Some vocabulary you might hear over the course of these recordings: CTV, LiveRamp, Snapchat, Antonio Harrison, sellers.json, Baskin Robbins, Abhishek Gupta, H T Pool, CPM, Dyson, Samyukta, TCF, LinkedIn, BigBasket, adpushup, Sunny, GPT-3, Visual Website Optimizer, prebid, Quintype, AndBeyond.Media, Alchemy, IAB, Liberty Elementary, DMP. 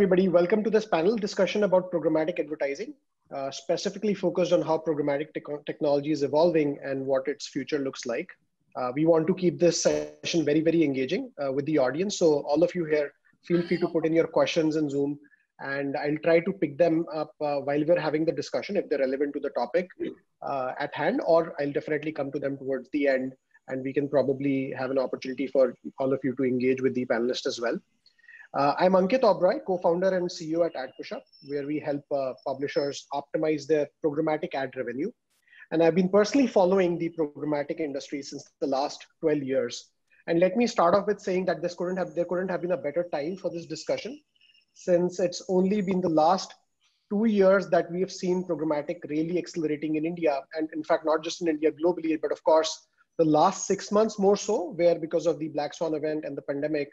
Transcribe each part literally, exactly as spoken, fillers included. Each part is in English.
everybody. Welcome to this panel discussion about programmatic advertising, uh, specifically focused on how programmatic te technology is evolving and what its future looks like. Uh, we want to keep this session very, very engaging uh, with the audience. So all of you here, feel free to put in your questions in Zoom, and I'll try to pick them up uh, while we're having the discussion if they're relevant to the topic uh, at hand, or I'll definitely come to them towards the end, and we can probably have an opportunity for all of you to engage with the panelists as well. Uh, I'm Ankit Oberoi, co-founder and C E O at adpushup, where we help uh, publishers optimize their programmatic ad revenue. And I've been personally following the programmatic industry since the last twelve years. And let me start off with saying that this couldn't have, there couldn't have been a better time for this discussion, since it's only been the last two years that we have seen programmatic really accelerating in India. And in fact, not just in India, globally, but of course, the last six months more so, where because of the Black Swan event and the pandemic,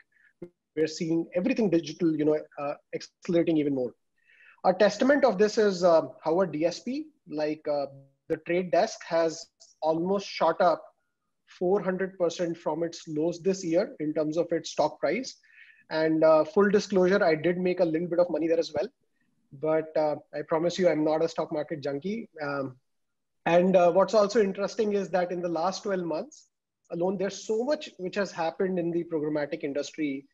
we're seeing everything digital, you know, uh, accelerating even more. A testament of this is uh, how a D S P, like uh, the Trade Desk, has almost shot up four hundred percent from its lows this year in terms of its stock price. And uh, full disclosure, I did make a little bit of money there as well. But uh, I promise you, I'm not a stock market junkie. Um, and uh, what's also interesting is that in the last twelve months alone, there's so much which has happened in the programmatic industry,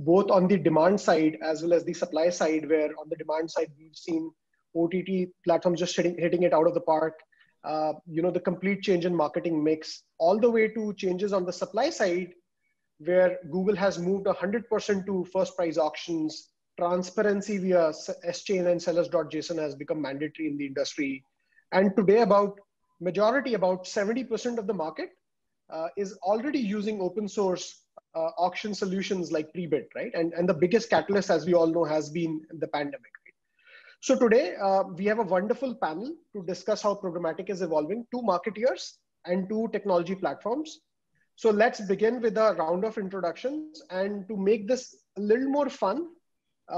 both on the demand side as well as the supply side, where on the demand side, we've seen O T T platforms just hitting, hitting it out of the park, uh, you know, the complete change in marketing mix, all the way to changes on the supply side, where Google has moved one hundred percent to first price auctions, transparency via S-chain and sellers dot json has become mandatory in the industry. And today about majority, about seventy percent of the market uh, is already using open source Uh, auction solutions like prebid, right? And, and the biggest catalyst, as we all know, has been the pandemic. Right? So today, uh, we have a wonderful panel to discuss how programmatic is evolving, two marketeers and two technology platforms. So let's begin with a round of introductions. And to make this a little more fun,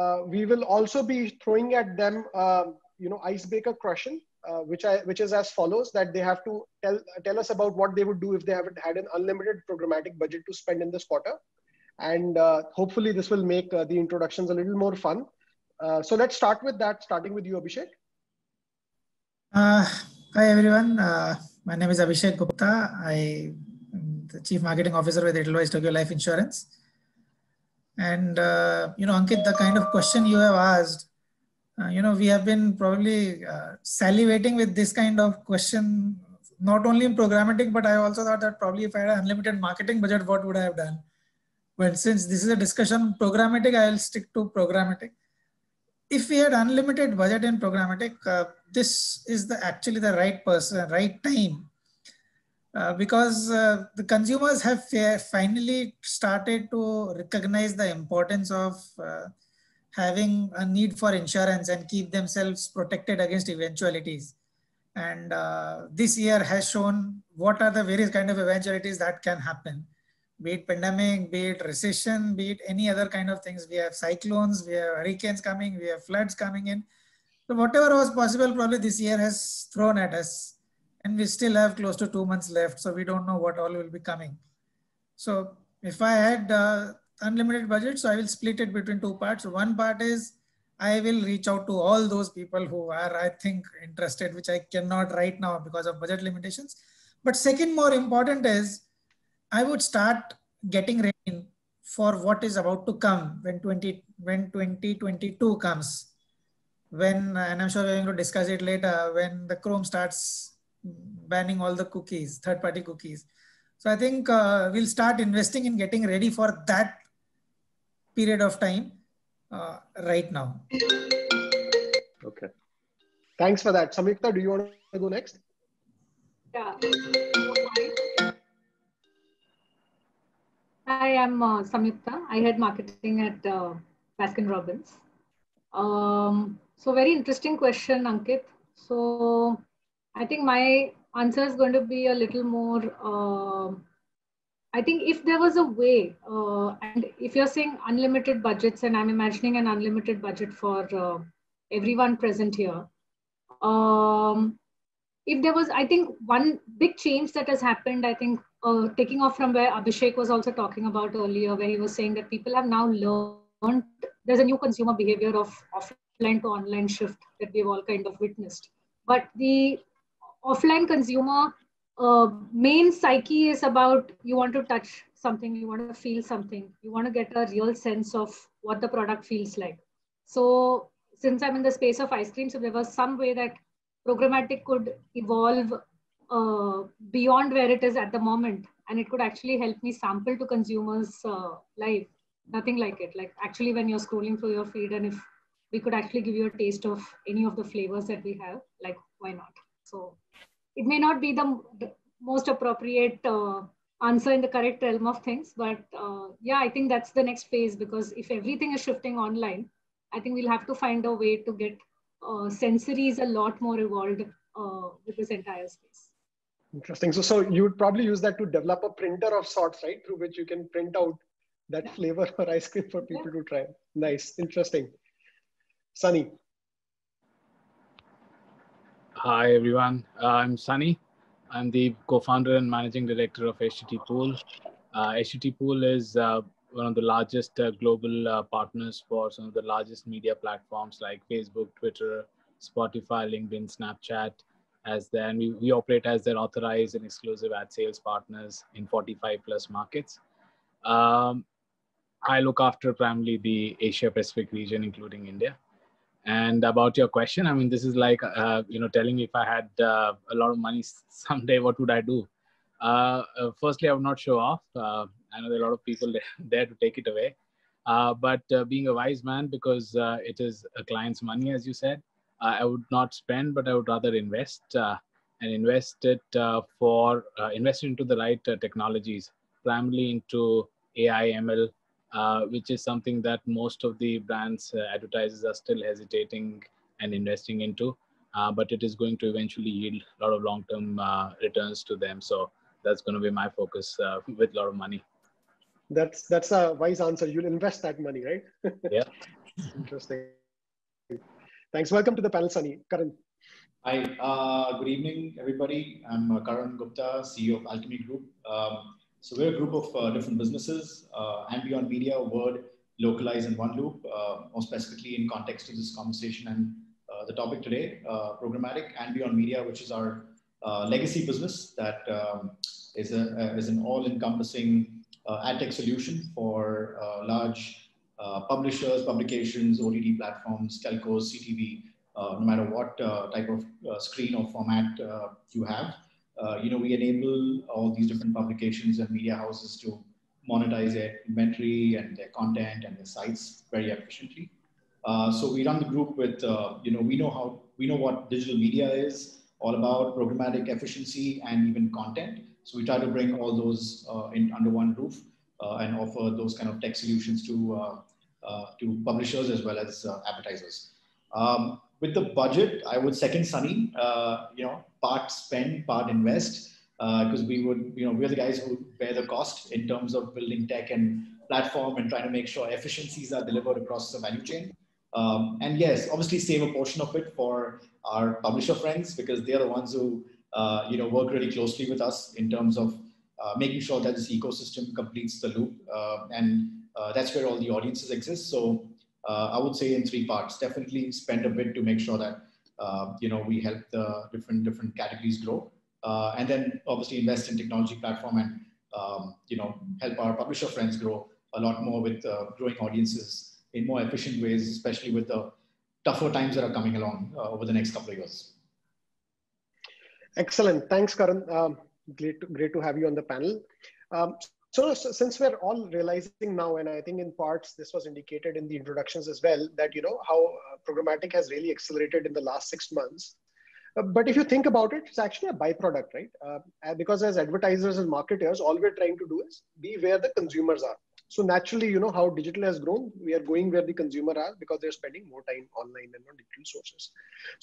uh, we will also be throwing at them, uh, you know, icebreaker question, uh, which, I, which is as follows, that they have to tell, tell us about what they would do if they haven't had an unlimited programmatic budget to spend in this quarter. And uh, hopefully this will make uh, the introductions a little more fun. Uh, so let's start with that, starting with you, Abhishek. Uh, hi, everyone. Uh, my name is Abhishek Gupta. I am the Chief Marketing Officer with Edelweiss Tokio Life Insurance. And, uh, you know, Ankit, the kind of question you have asked, Uh, you know, we have been probably uh, salivating with this kind of question, not only in programmatic, but I also thought that probably if I had an unlimited marketing budget, what would I have done? But since this is a discussion programmatic, I'll stick to programmatic. If we had unlimited budget in programmatic, uh, this is the actually the right person, right time, uh, because uh, the consumers have finally started to recognize the importance of uh, having a need for insurance and keep themselves protected against eventualities. And uh, this year has shown what are the various kind of eventualities that can happen, be it pandemic, be it recession, be it any other kind of things. We have cyclones, we have hurricanes coming, we have floods coming in. So whatever was possible probably this year has thrown at us, and we still have close to two months left. So we don't know what all will be coming. So if I had uh, unlimited budget, so I will split it between two parts. One part is I will reach out to all those people who are, I think, interested, which I cannot right now because of budget limitations. But second, more important is I would start getting ready for what is about to come when twenty twenty-two comes. When, and I'm sure we're going to discuss it later, when the Chrome starts banning all the cookies, third-party cookies. So I think uh, we'll start investing in getting ready for that period of time uh, right now. Okay. Thanks for that. Samyukta, do you want to go next? Yeah. Hi, I'm uh, Samyukta. I head marketing at uh, Baskin Robbins. Um, so very interesting question, Ankit. So I think my answer is going to be a little more, uh, I think if there was a way, uh, and if you're saying unlimited budgets, and I'm imagining an unlimited budget for uh, everyone present here. Um, if there was, I think one big change that has happened, I think uh, taking off from where Abhishek was also talking about earlier, where he was saying that people have now learned there's a new consumer behavior of offline to online shift that we've all kind of witnessed. But the offline consumer uh, main psyche is about, you want to touch something, you want to feel something, you want to get a real sense of what the product feels like. So since I'm in the space of ice cream, so there was some way that programmatic could evolve uh, beyond where it is at the moment, and it could actually help me sample to consumers uh, live. Nothing like it. Like actually when you're scrolling through your feed, and if we could actually give you a taste of any of the flavors that we have, like why not? So it may not be the, the most appropriate uh, answer in the correct realm of things, but uh, yeah, I think that's the next phase, because if everything is shifting online, I think we'll have to find a way to get uh, sensories a lot more evolved uh, with this entire space. Interesting. So, so you would probably use that to develop a printer of sorts, right? Through which you can print out that yeah. flavor for ice cream for people yeah. to try. Nice. Interesting. Sunny. Hi, everyone. Uh, I'm Sunny. I'm the co-founder and managing director of H T Pool. Uh, H T Pool is uh, one of the largest uh, global uh, partners for some of the largest media platforms like Facebook, Twitter, Spotify, LinkedIn, Snapchat, as then we, we operate as their authorized and exclusive ad sales partners in forty-five plus markets. Um, I look after primarily the Asia Pacific region, including India. And about your question, I mean, this is like, uh, you know, telling me if I had uh, a lot of money someday, what would I do? Uh, uh, firstly, I would not show off. Uh, I know there are a lot of people there to take it away, uh, but uh, being a wise man, because uh, it is a client's money, as you said, uh, I would not spend, but I would rather invest uh, and invest it uh, for uh, invest into the right uh, technologies, primarily into A I M L, uh, which is something that most of the brands, uh, advertisers are still hesitating and investing into, uh, but it is going to eventually yield a lot of long-term uh, returns to them. So that's going to be my focus uh, with a lot of money. That's that's a wise answer. You'll invest that money, right? Yeah. Interesting. Thanks. Welcome to the panel, Sunny. Karan. Hi. Uh, good evening, everybody. I'm uh, Karan Gupta, C E O of Alchemy Group. Um, so we're a group of uh, different businesses, uh, AndBeyond.Media, Word, Localize, and OneLoop. Uh, more specifically, in context of this conversation and uh, the topic today, uh, programmatic, AndBeyond.Media, which is our uh, legacy business that um, is, a, uh, is an all-encompassing Uh, ad tech solution for uh, large uh, publishers, publications, O T T platforms, telcos, C T V, uh, no matter what uh, type of uh, screen or format uh, you have. Uh, you know, we enable all these different publications and media houses to monetize their inventory and their content and their sites very efficiently. Uh, so we run the group with, uh, you know, we know how, we know what digital media is all about, programmatic efficiency and even content. So we try to bring all those uh, in under one roof uh, and offer those kind of tech solutions to, uh, uh, to publishers as well as uh, advertisers. Um, with the budget, I would second Sunny, uh, you know, part spend, part invest, because uh, we would, you know, we're the guys who bear the cost in terms of building tech and platform and trying to make sure efficiencies are delivered across the value chain. Um, and yes, obviously save a portion of it for our publisher friends, because they're the ones who Uh, you know, work really closely with us in terms of uh, making sure that this ecosystem completes the loop. Uh, and uh, that's where all the audiences exist. So uh, I would say in three parts, definitely spend a bit to make sure that, uh, you know, we help the different, different categories grow. Uh, and then obviously invest in technology platform and, um, you know, help our publisher friends grow a lot more with uh, growing audiences in more efficient ways, especially with the tougher times that are coming along uh, over the next couple of years. Excellent. Thanks, Karan. Um, great, to, great to have you on the panel. Um, so, so since we're all realizing now, and I think in parts this was indicated in the introductions as well, that, you know, how uh, programmatic has really accelerated in the last six months. Uh, but if you think about it, it's actually a byproduct, right? Uh, because as advertisers and marketers, all we're trying to do is be where the consumers are. So naturally, you know, how digital has grown, we are going where the consumer are, because they're spending more time online and on digital sources.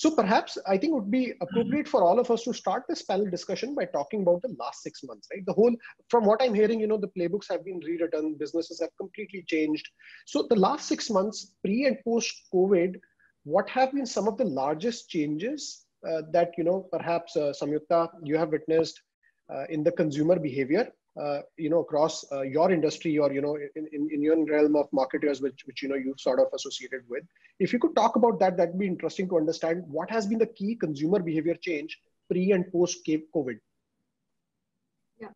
So perhaps I think it would be appropriate for all of us to start this panel discussion by talking about the last six months, right? The whole, from what I'm hearing, you know, the playbooks have been rewritten, businesses have completely changed. So the last six months, pre and post COVID, what have been some of the largest changes uh, that, you know, perhaps uh, Samyukta, you have witnessed uh, in the consumer behavior? uh, you know, across uh, your industry or, you know, in, in, in your realm of marketers, which, which, you know, you've sort of associated with. If you could talk about that, that'd be interesting to understand what has been the key consumer behavior change pre and post COVID. Yeah.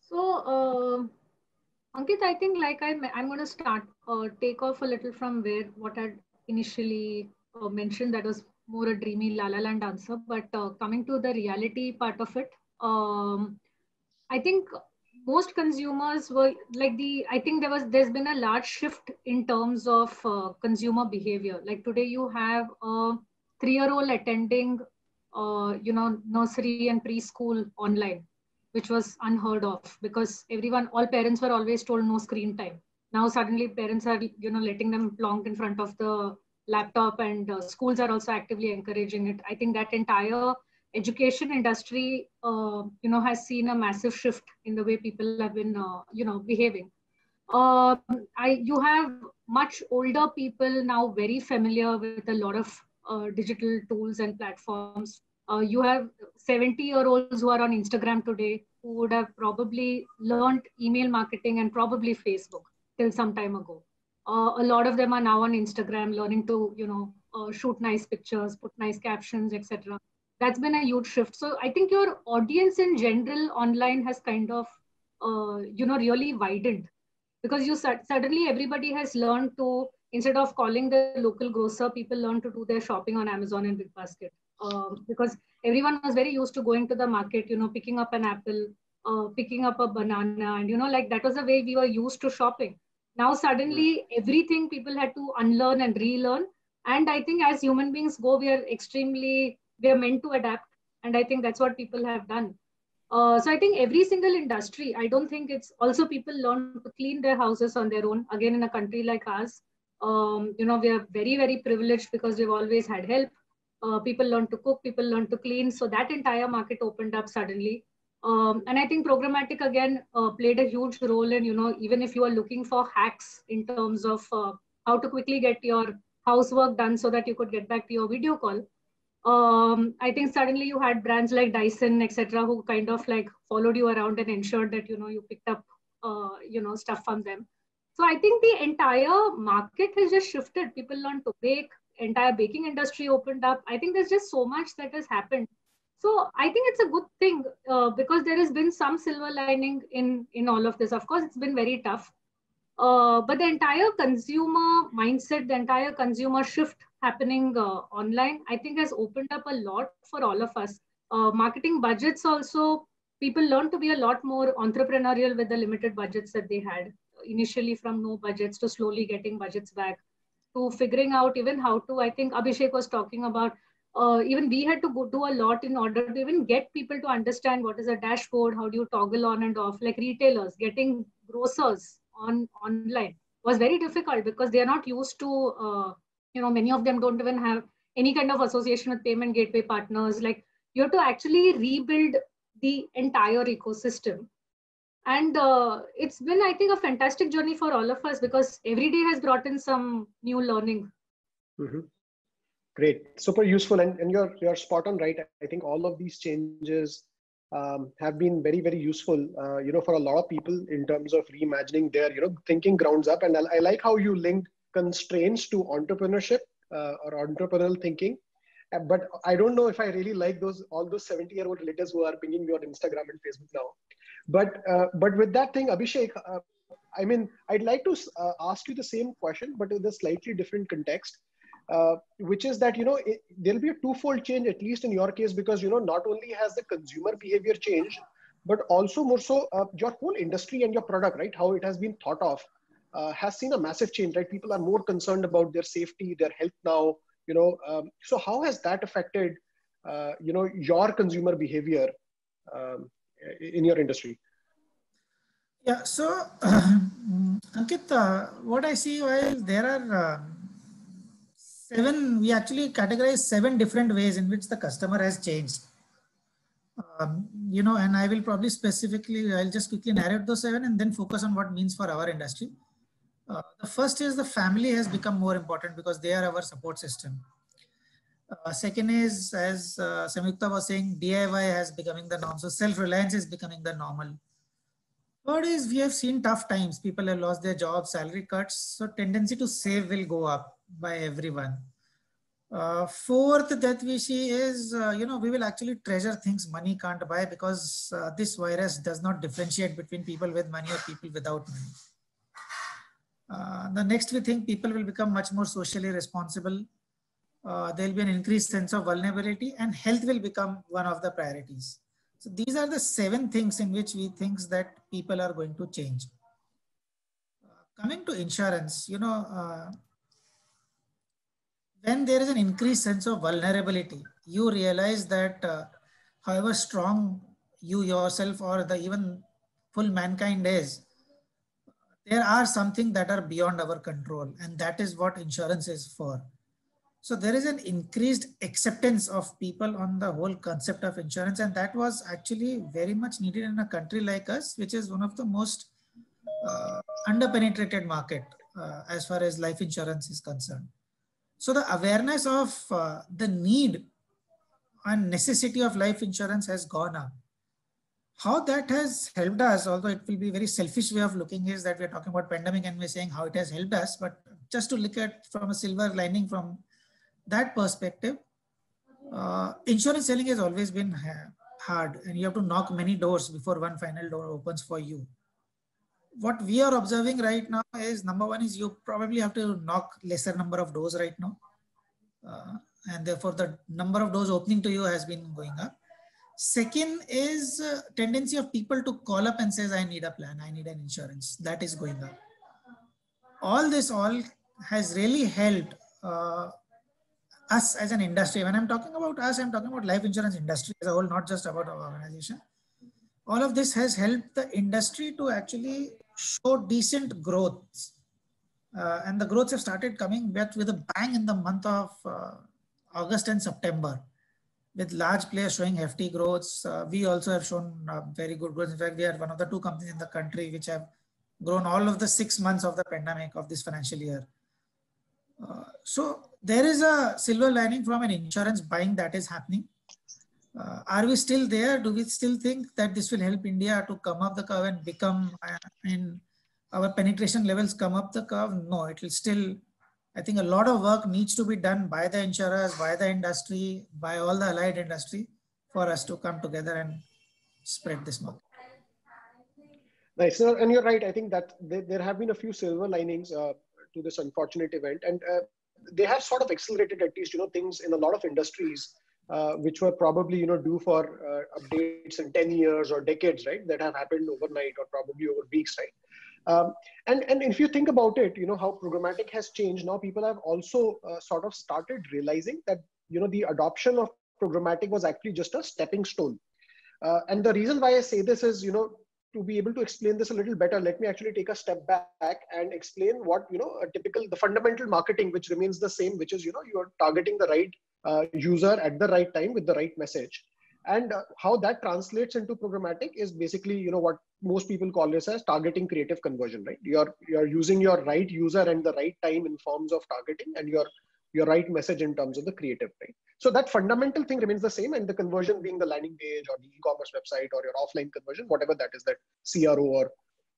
So, uh, Ankit, I think like I, I'm going to start uh, take off a little from where what I initially uh, mentioned, that was more a dreamy la la land answer, but uh, coming to the reality part of it, um, I think most consumers were like the, I think there was, there's been a large shift in terms of uh, consumer behavior. Like today you have a three-year-old attending, uh, you know, nursery and preschool online, which was unheard of because everyone, all parents were always told no screen time. Now suddenly parents are, you know, letting them plonk in front of the laptop, and uh, schools are also actively encouraging it. I think that entire education industry, uh, you know, has seen a massive shift in the way people have been, uh, you know, behaving. Uh, I, you have much older people now very familiar with a lot of uh, digital tools and platforms. Uh, you have seventy year olds who are on Instagram today who would have probably learned email marketing and probably Facebook till some time ago. Uh, a lot of them are now on Instagram learning to, you know, uh, shoot nice pictures, put nice captions, et cetera. That's been a huge shift. So I think your audience in general online has kind of, uh, you know, really widened, because you suddenly everybody has learned to, instead of calling the local grocer, people learn to do their shopping on Amazon and BigBasket, um, because everyone was very used to going to the market, you know, picking up an apple, uh, picking up a banana, and, you know, like that was the way we were used to shopping. Now, suddenly, everything people had to unlearn and relearn. And I think as human beings go, we are extremely, we are meant to adapt. And I think that's what people have done. Uh, so I think every single industry, I don't think it's also people learn to clean their houses on their own. Again, in a country like ours, um, you know, we are very, very privileged because we've always had help. Uh, people learn to cook, people learn to clean. So that entire market opened up suddenly. Um, and I think programmatic again uh, played a huge role in, you know, even if you are looking for hacks in terms of uh, how to quickly get your housework done so that you could get back to your video call. Um, I think suddenly you had brands like Dyson, et cetera, who kind of like followed you around and ensured that, you know, you picked up, uh, you know, stuff from them. So I think the entire market has just shifted. People learned to bake, entire baking industry opened up. I think there's just so much that has happened. So I think it's a good thing uh, because there has been some silver lining in, in all of this. Of course, it's been very tough, uh, but the entire consumer mindset, the entire consumer shift happening uh, online, I think has opened up a lot for all of us. Uh, marketing budgets also, people learn to be a lot more entrepreneurial with the limited budgets that they had, initially from no budgets to slowly getting budgets back to figuring out even how to, I think Abhishek was talking about, Uh, even we had to go do a lot in order to even get people to understand what is a dashboard, how do you toggle on and off, like retailers, getting grocers on online was very difficult because they are not used to, uh, you know, many of them don't even have any kind of association with payment gateway partners. Like you have to actually rebuild the entire ecosystem. And uh, it's been, I think, a fantastic journey for all of us because every day has brought in some new learning. Mm-hmm. Great, super useful, and, and you're, you're spot on, right? I think all of these changes um, have been very, very useful, uh, you know, for a lot of people in terms of reimagining their, you know, thinking grounds up. And I, I like how you linked constraints to entrepreneurship uh, or entrepreneurial thinking. Uh, but I don't know if I really like those, all those seventy year old relatives who are pinging you on Instagram and Facebook now. But, uh, but with that thing, Abhishek, uh, I mean, I'd like to uh, ask you the same question, but with a slightly different context. Uh, which is that, you know, it, there'll be a twofold change, at least in your case, because, you know, not only has the consumer behavior changed, but also more so uh, your whole industry and your product, right? How it has been thought of uh, has seen a massive change, right? People are more concerned about their safety, their health now, you know. Um, so how has that affected, uh, you know, your consumer behavior um, in your industry? Yeah, so, Ankit, uh, what I see while there are... Uh... Seven, we actually categorize seven different ways in which the customer has changed. Um, you know, and I will probably specifically, I'll just quickly narrate those seven and then focus on what it means for our industry. Uh, the first is the family has become more important because they are our support system. Uh, second is, as uh, Samyukta was saying, D I Y has becoming the norm. So self-reliance is becoming the normal. Third is we have seen tough times. People have lost their jobs, salary cuts. So tendency to save will go up by everyone. Uh, fourth that we see is, uh, you know, we will actually treasure things money can't buy, because uh, this virus does not differentiate between people with money or people without money. Uh, the next we think people will become much more socially responsible. Uh, there'll be an increased sense of vulnerability, and health will become one of the priorities. So these are the seven things in which we think that people are going to change. Uh, coming to insurance, you know, uh, when there is an increased sense of vulnerability, you realize that uh, however strong you yourself or the even full mankind is, there are some things that are beyond our control, and that is what insurance is for. So there is an increased acceptance of people on the whole concept of insurance, and that was actually very much needed in a country like us, which is one of the most uh, under-penetrated market uh, as far as life insurance is concerned. So the awareness of uh, the need and necessity of life insurance has gone up. How that has helped us, although it will be a very selfish way of looking, is that we're talking about pandemic and we're saying how it has helped us, but just to look at from a silver lining from that perspective, uh, insurance selling has always been ha- hard, and you have to knock many doors before one final door opens for you. What we are observing right now is, number one is you probably have to knock lesser number of doors right now. Uh, and therefore the number of doors opening to you has been going up. Second is uh, tendency of people to call up and says, I need a plan, I need an insurance. That is going up. All this all has really helped uh, us as an industry. When I'm talking about us, I'm talking about life insurance industry as a whole, not just about our organization. All of this has helped the industry to actually show decent growth. Uh, and the growths have started coming back with a bang in the month of uh, August and September, with large players showing hefty growths. Uh, we also have shown uh, very good growth. In fact, we are one of the two companies in the country which have grown all of the six months of the pandemic of this financial year. Uh, so there is a silver lining from an insurance buying that is happening. Uh, are we still there? Do we still think that this will help India to come up the curve and become, uh, and our penetration levels come up the curve? No, it will still, I think a lot of work needs to be done by the insurers, by the industry, by all the allied industry for us to come together and spread this market. Nice, and you're right. I think that there have been a few silver linings uh, to this unfortunate event, and uh, they have sort of accelerated at least, you know, things in a lot of industries uh, which were probably, you know, due for uh, updates in ten years or decades, right? That have happened overnight or probably over weeks, right? Um, and, and if you think about it, you know, how programmatic has changed. Now people have also uh, sort of started realizing that, you know, the adoption of programmatic was actually just a stepping stone. Uh, and the reason why I say this is, you know, to be able to explain this a little better, let me actually take a step back and explain what, you know, a typical, the fundamental marketing, which remains the same, which is, you know, you are targeting the right uh, user at the right time with the right message. And uh, how that translates into programmatic is basically, you know, what most people call this as targeting creative conversion, right? You're you're using your right user and the right time in forms of targeting, and your your right message in terms of the creative, right? So that fundamental thing remains the same, and the conversion being the landing page or the e-commerce website or your offline conversion, whatever that is, that C R O or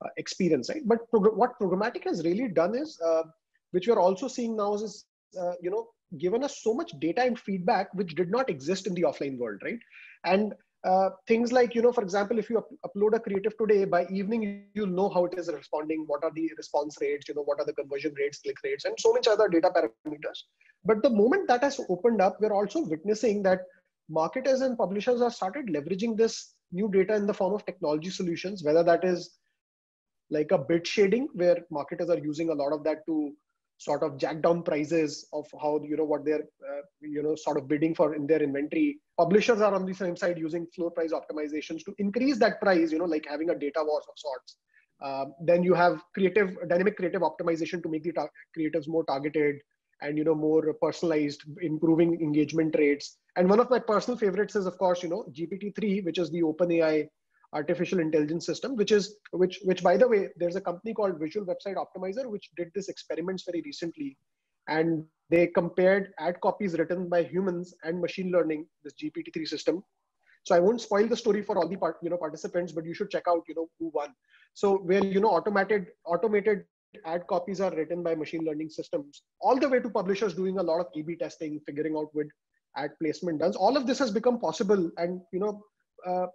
uh, experience, right? But prog- what programmatic has really done is, uh, which we're also seeing now is, uh, you know, given us so much data and feedback which did not exist in the offline world, right? And uh, things like, you know, for example, if you up- upload a creative today, by evening, you'll know how it is responding, what are the response rates, you know, what are the conversion rates, click rates, and so much other data parameters. But the moment that has opened up, we're also witnessing that marketers and publishers have started leveraging this new data in the form of technology solutions, whether that is like a bid shading, where marketers are using a lot of that to sort of jack down prices of how, you know, what they're, uh, you know, sort of bidding for in their inventory. Publishers are on the same side using floor price optimizations to increase that price, you know, like having a data war of sorts. Uh, then you have creative, dynamic creative optimization to make the tar- creatives more targeted and, you know, more personalized, improving engagement rates. And one of my personal favorites is, of course, you know, G P T three, which is the OpenAI artificial intelligence system, which is, which, which by the way, there's a company called Visual Website Optimizer, which did this experiments very recently. And they compared ad copies written by humans and machine learning, this G P T three system, So I won't spoil the story for all the part, you know, participants, but you should check out, you know, who won. So where, you know, automated, automated ad copies are written by machine learning systems, all the way to publishers doing a lot of A B testing, figuring out what ad placement does. All of this has become possible. And, you know, uh,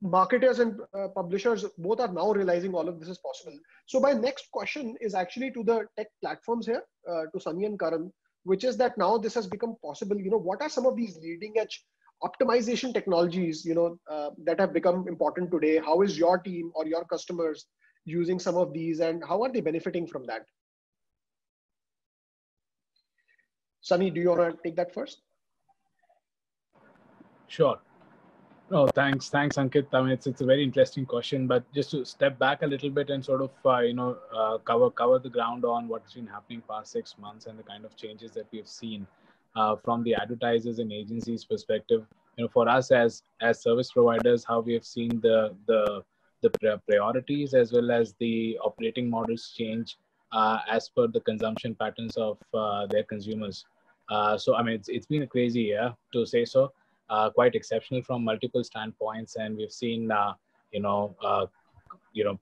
marketers and uh, publishers both are now realizing all of this is possible. So my next question is actually to the tech platforms here, uh, to Sunny and Karan, which is that now this has become possible. You know, what are some of these leading edge optimization technologies, you know, uh, that have become important today? How is your team or your customers using some of these, and how are they benefiting from that? Sunny, do you want to take that first? Sure. No, thanks. Thanks, Ankit. I mean, it's, it's a very interesting question, but just to step back a little bit and sort of, uh, you know, uh, cover, cover the ground on what's been happening past six months and the kind of changes that we've seen uh, from the advertisers and agencies perspective. You know, for us as, as service providers, how we have seen the, the, the priorities as well as the operating models change uh, as per the consumption patterns of uh, their consumers. Uh, so, I mean, it's, it's been a crazy year to say so. Uh, quite exceptional from multiple standpoints, and we've seen, uh, you know, uh, you know,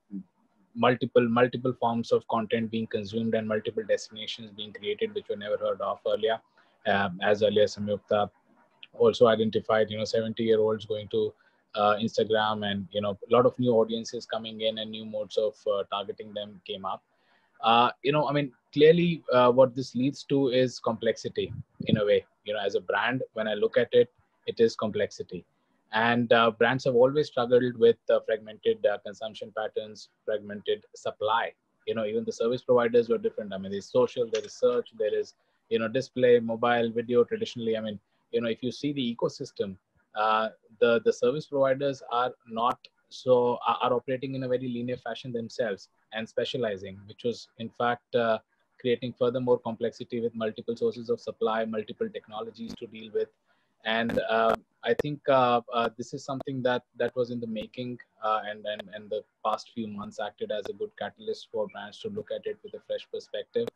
multiple multiple forms of content being consumed and multiple destinations being created, which were never heard of earlier. Um, as earlier Samyukta also identified, you know, seventy-year-olds going to uh, Instagram, and you know, a lot of new audiences coming in, and new modes of uh, targeting them came up. Uh, you know, I mean, clearly, uh, what this leads to is complexity in a way. You know, as a brand, when I look at it, it is complexity. And uh, brands have always struggled with uh, fragmented uh, consumption patterns, fragmented supply. You know, even the service providers were different. I mean, there's social, there is search, there is, you know, display, mobile, video, traditionally. I mean, you know, if you see the ecosystem, uh, the, the service providers are not so, are operating in a very linear fashion themselves and specializing, which was in fact, uh, creating further more complexity with multiple sources of supply, multiple technologies to deal with. And uh, I think uh, uh, this is something that that was in the making, uh, and, and and the past few months acted as a good catalyst for brands to look at it with a fresh perspective,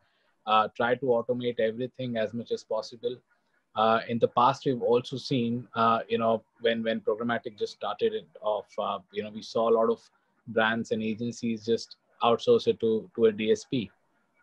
uh, try to automate everything as much as possible. Uh, in the past, we've also seen, uh, you know, when when programmatic just started it off, uh, you know, we saw a lot of brands and agencies just outsource it to to a D S P,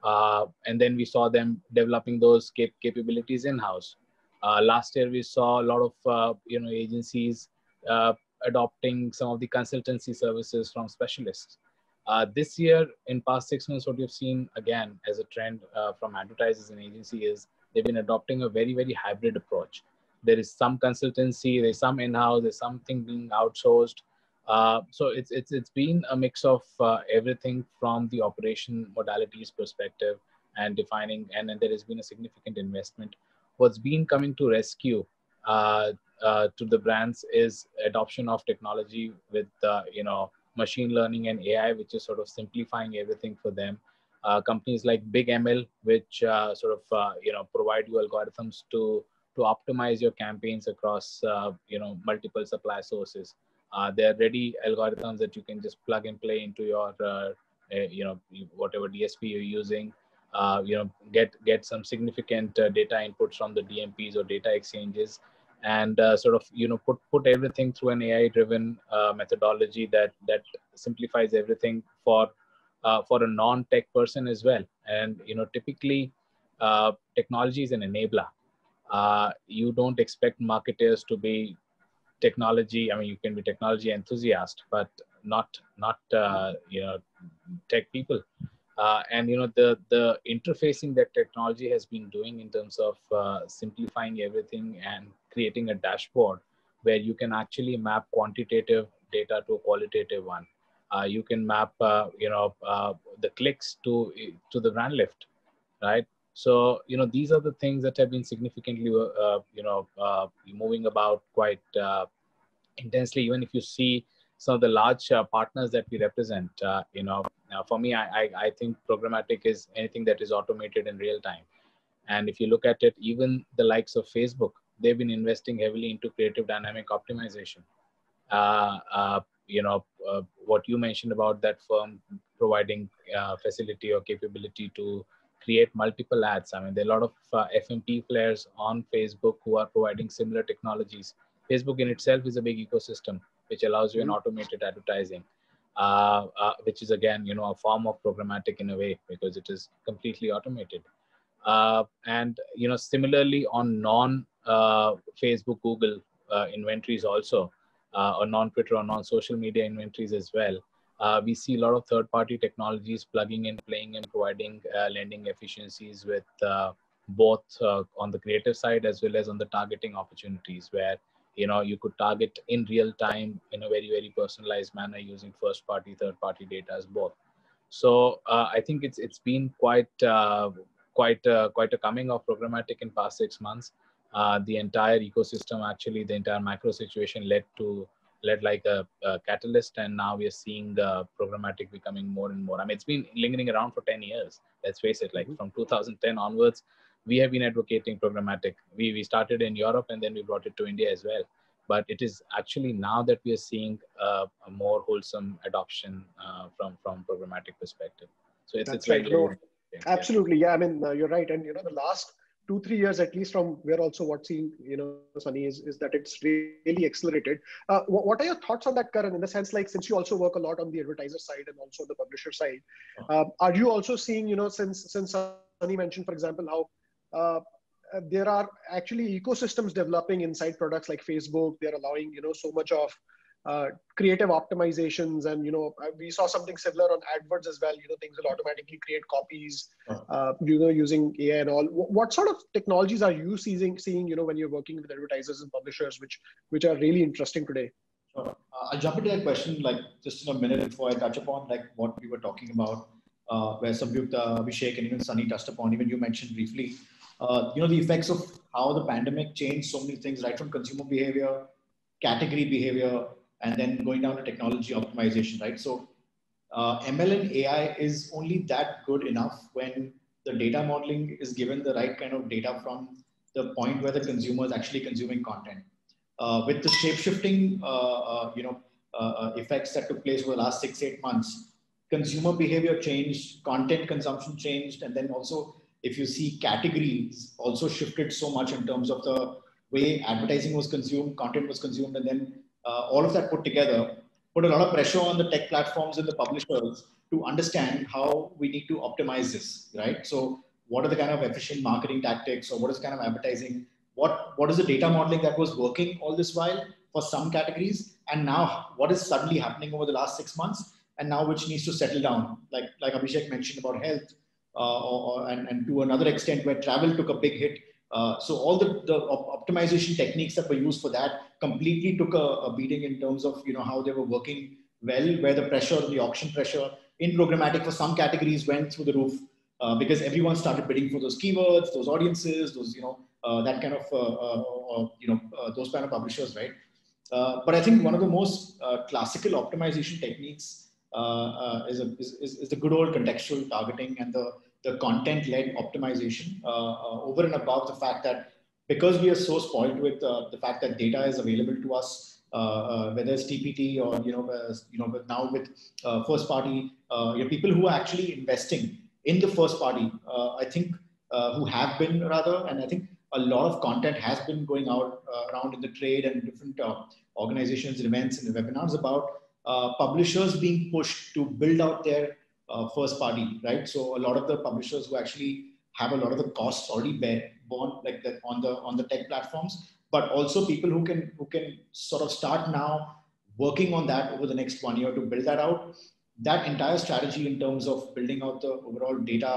uh, and then we saw them developing those cap capabilities in-house. Uh, last year, we saw a lot of uh, you know, agencies uh, adopting some of the consultancy services from specialists. Uh, this year, in past six months, what we've seen again as a trend uh, from advertisers and agencies is they've been adopting a very, very hybrid approach. There is some consultancy, there's some in-house, there's something being outsourced. Uh, so it's, it's, it's been a mix of uh, everything from the operation modalities perspective and defining, and, and there has been a significant investment. What's been coming to rescue uh, uh, to the brands is adoption of technology with, uh, you know, machine learning and A I, which is sort of simplifying everything for them. Uh, companies like Big M L, which uh, sort of, uh, you know, provide you algorithms to, to optimize your campaigns across, uh, you know, multiple supply sources. Uh, they're ready algorithms that you can just plug and play into your, uh, you know, whatever D S P you're using. Uh, you know, get get some significant uh, data inputs from the D M Ps or data exchanges, and uh, sort of, you know, put put everything through an A I-driven uh, methodology that that simplifies everything for uh, for a non-tech person as well. And you know, typically, uh, technology is an enabler. Uh, you don't expect marketers to be technology. I mean, you can be technology enthusiast, but not not uh, you know, tech people. Uh, and you know, the the interfacing that technology has been doing in terms of uh, simplifying everything and creating a dashboard where you can actually map quantitative data to a qualitative one. Uh, you can map uh, you know uh, the clicks to to the brand lift, right? So you know, these are the things that have been significantly uh, you know uh, moving about quite uh, intensely. Even if you see some of the large uh, partners that we represent, uh, you know. Now, for me, I, I, I think programmatic is anything that is automated in real time. And if you look at it, even the likes of Facebook, they've been investing heavily into creative dynamic optimization. Uh, uh, you know, uh, what you mentioned about that firm providing uh, facility or capability to create multiple ads. I mean, there are a lot of uh, F M P players on Facebook who are providing similar technologies Facebook in itself is a big ecosystem which allows you an automated advertising, uh, uh, which is again, you know, a form of programmatic in a way because it is completely automated. Uh, and, you know, similarly on non uh, Facebook, Google uh, inventories also, uh, or non Twitter or non social media inventories as well. Uh, we see a lot of third party technologies plugging in, playing and providing uh, lending efficiencies with uh, both uh, on the creative side as well as on the targeting opportunities where, you know, you could target in real time in a very, very personalized manner using first party, third party data as both. So uh, I think it's it's been quite, uh, quite, uh, quite a coming of programmatic in past six months. Uh, the entire ecosystem, actually, the entire macro situation led to led like a, a catalyst, and now we are seeing the programmatic becoming more and more. I mean, it's been lingering around for ten years. Let's face it, like mm-hmm. from two thousand ten onwards, we have been advocating programmatic. We, we started in Europe and then we brought it to India as well. But it is actually now that we are seeing uh, a more wholesome adoption uh, from, from programmatic perspective. So it's, it's right. No, absolutely. Yeah. I mean, uh, you're right. And you know, the last two, three years, at least from where also what's seeing, you know, Sunny, is, is that it's really accelerated. Uh, what, what are your thoughts on that, Karan? In the sense, like, since you also work a lot on the advertiser side and also the publisher side, uh, are you also seeing, you know, since, since Sunny mentioned, for example, how Uh, there are actually ecosystems developing inside products like Facebook. They're allowing, you know, so much of uh, creative optimizations, and you know, we saw something similar on AdWords as well. You know, things will automatically create copies, uh, you know, using A I and all. What sort of technologies are you seeing, seeing, you know, when you're working with advertisers and publishers, which which are really interesting today? Sure. Uh, I'll jump into that question like just in a minute before I touch upon like what we were talking about, uh, where Samyukta, Abhishek, and even Sunny touched upon. Even you mentioned briefly. Uh, you know, the effects of how the pandemic changed so many things, right from consumer behavior, category behavior, and then going down to technology optimization, right? So uh, M L and A I is only that good enough when the data modeling is given the right kind of data from the point where the consumer is actually consuming content. Uh, with the shape-shifting, uh, uh, you know, uh, effects that took place over the last six, eight months, consumer behavior changed, content consumption changed, and then also if you see categories also shifted so much in terms of the way advertising was consumed, content was consumed, and then uh, all of that put together, put a lot of pressure on the tech platforms and the publishers to understand how we need to optimize this, right? So what are the kind of efficient marketing tactics, or what is kind of advertising? What, what is the data modeling that was working all this while for some categories? And now what is suddenly happening over the last six months and now which needs to settle down? Like, like Abhishek mentioned about health, Uh, or, or, and, and to another extent where travel took a big hit. Uh, so all the, the op optimization techniques that were used for that completely took a, a beating in terms of, you know, how they were working well, where the pressure, the auction pressure in programmatic for some categories went through the roof uh, because everyone started bidding for those keywords, those audiences, those, you know, uh, that kind of, uh, uh, uh, you know, uh, those kind of publishers, right? Uh, but I think one of the most uh, classical optimization techniques uh, uh, is, a, is, is the good old contextual targeting and the the content-led optimization uh, uh, over and above the fact that because we are so spoiled with uh, the fact that data is available to us, uh, uh, whether it's T P T or, you know, uh, you know, but now with uh, first party, uh, you know, people who are actually investing in the first party, uh, I think uh, who have been rather, and I think a lot of content has been going out uh, around in the trade and different uh, organizations, events and webinars about uh, publishers being pushed to build out their Uh, first party, right? So a lot of the publishers who actually have a lot of the costs already bear, borne like that on the on the tech platforms, but also people who can who can sort of start now working on that over the next one year to build that out. That entire strategy in terms of building out the overall data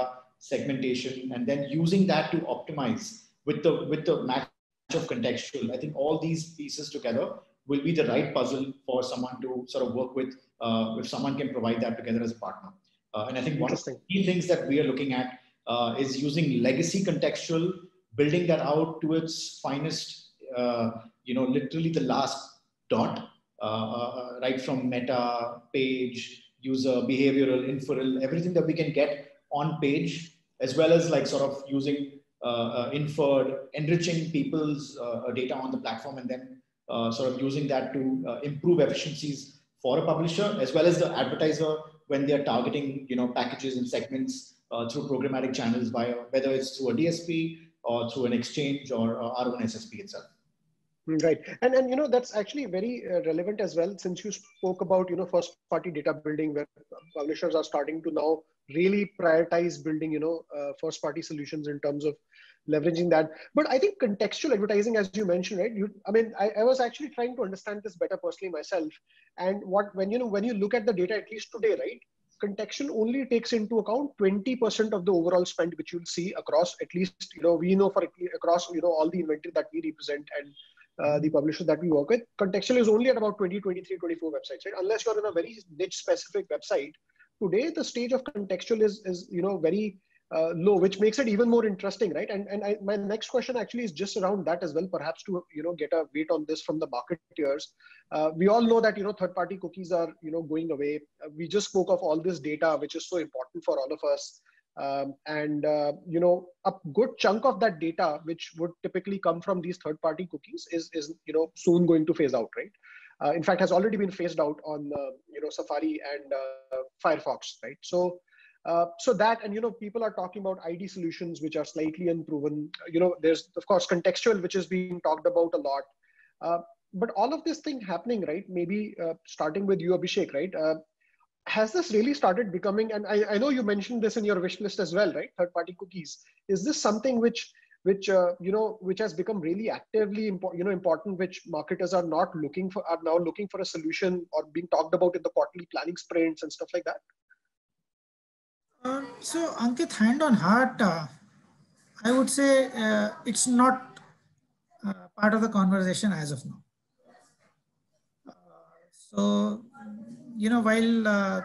segmentation and then using that to optimize with the with the match of contextual. I think all these pieces together will be the right puzzle for someone to sort of work with uh, if someone can provide that together as a partner. Uh, and I think one of the key things that we are looking at uh, is using legacy contextual, building that out to its finest, uh, you know, literally the last dot, uh, uh, right from meta, page, user, behavioral, inferral, everything that we can get on page, as well as like sort of using uh, uh, inferred, enriching people's uh, data on the platform, and then uh, sort of using that to uh, improve efficiencies for a publisher, as well as the advertiser when they are targeting, you know, packages and segments uh, through programmatic channels, via whether it's through a D S P or through an exchange or uh, our own S S P itself. Right. And, and, you know, that's actually very uh, relevant as well, since you spoke about, you know, first party data building, where publishers are starting to now really prioritize building, you know, uh, first party solutions in terms of leveraging that. But I think contextual advertising, as you mentioned, right? You, I mean, I, I was actually trying to understand this better personally myself. And what, when, you know, when you look at the data, at least today, right? Contextual only takes into account twenty percent of the overall spend, which you'll see across, at least, you know, we know for across, you know, all the inventory that we represent and uh, the publishers that we work with. Contextual is only at about twenty, twenty-three, twenty-four websites, right? Unless you're in a very niche specific website. Today, the stage of contextual is, is you know, very uh, low, which makes it even more interesting, right? And, and I, my next question actually is just around that as well, perhaps to, you know, get a weight on this from the marketeers. Uh, we all know that, you know, third-party cookies are, you know, going away. We just spoke of all this data, which is so important for all of us. Um, and, uh, you know, a good chunk of that data, which would typically come from these third-party cookies is, is, you know, soon going to phase out, right? Uh, in fact, has already been phased out on, uh, you know, Safari and uh, Firefox, right? So, uh, so that, and, you know, people are talking about I D solutions, which are slightly unproven. You know, there's, of course, contextual, which is being talked about a lot. Uh, but all of this thing happening, right? Maybe uh, starting with you, Abhishek, right? Uh, has this really started becoming, and I, I know you mentioned this in your wish list as well, right? Third-party cookies. Is this something which which, uh, you know, which has become really actively important, you know, important, which marketers are not looking for, are now looking for a solution or being talked about in the quarterly planning sprints and stuff like that? Um, so Ankit, hand on heart, uh, I would say uh, it's not uh, part of the conversation as of now. Uh, so, you know, while uh,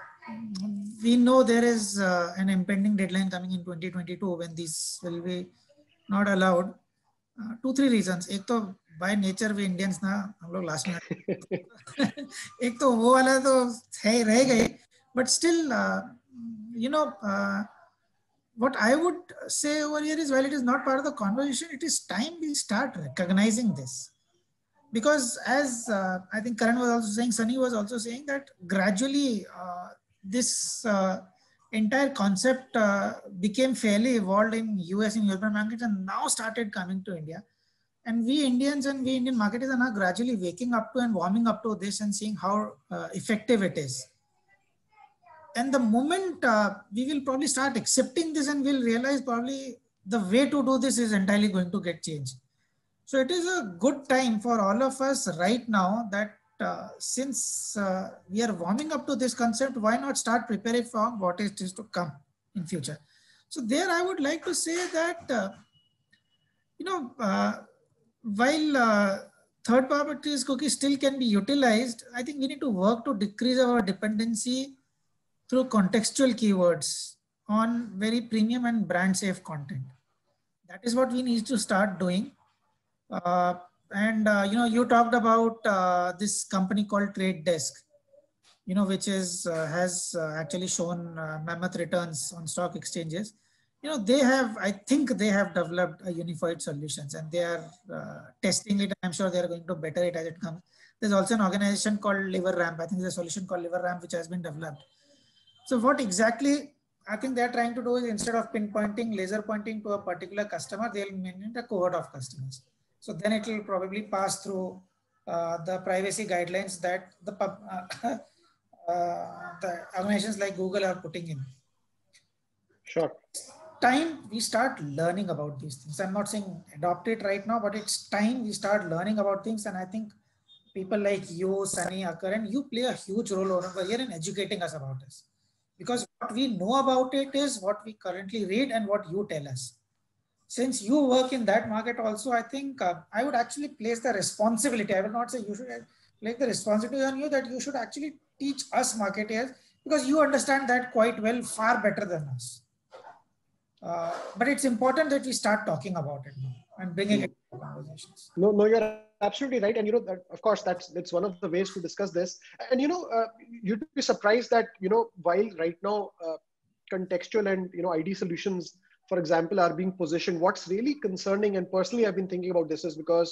we know there is uh, an impending deadline coming in twenty twenty-two when these will be not allowed, uh, two three reasons. एक तो by nature we Indians ना हम लोग last में एक तो वो वाला तो है रह गए, but still uh, you know uh, what I would say over here is while it is not part of the conversation, it is time we start recognizing this, because as uh, I think Karan was also saying, Sunny was also saying that gradually uh, this uh, entire concept uh, became fairly evolved in U S and European markets and now started coming to India. And we Indians and we Indian marketers are now gradually waking up to and warming up to this and seeing how uh, effective it is. And the moment uh, we will probably start accepting this and we'll realize probably the way to do this is entirely going to get changed. So it is a good time for all of us right now that Uh, since uh, we are warming up to this concept, why not start preparing for what is to come in future? So there I would like to say that, uh, you know, uh, while uh, third party cookies still can be utilized, I think we need to work to decrease our dependency through contextual keywords on very premium and brand safe content. That is what we need to start doing. Uh, And, uh, you know, you talked about uh, this company called Trade Desk, you know, which is, uh, has uh, actually shown uh, mammoth returns on stock exchanges. You know, they have, I think they have developed a unified solutions and they are uh, testing it. I'm sure they're going to better it as it comes. There's also an organization called LiveRamp. I think there's a solution called LiveRamp, which has been developed. So what exactly I think they're trying to do is instead of pinpointing, laser pointing to a particular customer, they'll maintain a cohort of customers. So then it will probably pass through uh, the privacy guidelines that the, pub, uh, uh, the organizations like Google are putting in. Sure. Time we start learning about these things. I'm not saying adopt it right now, but it's time we start learning about things. And I think people like you, Sunny, Karan, you play a huge role over here in educating us about this. Because what we know about it is what we currently read and what you tell us. Since you work in that market also, I think uh, I would actually place the responsibility. I will not say you should like the responsibility on you that you should actually teach us marketers because you understand that quite well, far better than us. Uh, but it's important that we start talking about it now and bringing it to conversations. No, no, you're absolutely right. And you know, that, of course, that's, that's one of the ways to discuss this. And you know, uh, you'd be surprised that, you know, while right now uh, contextual and, you know, I D solutions, for example, are being positioned. What's really concerning, and personally I've been thinking about this, is because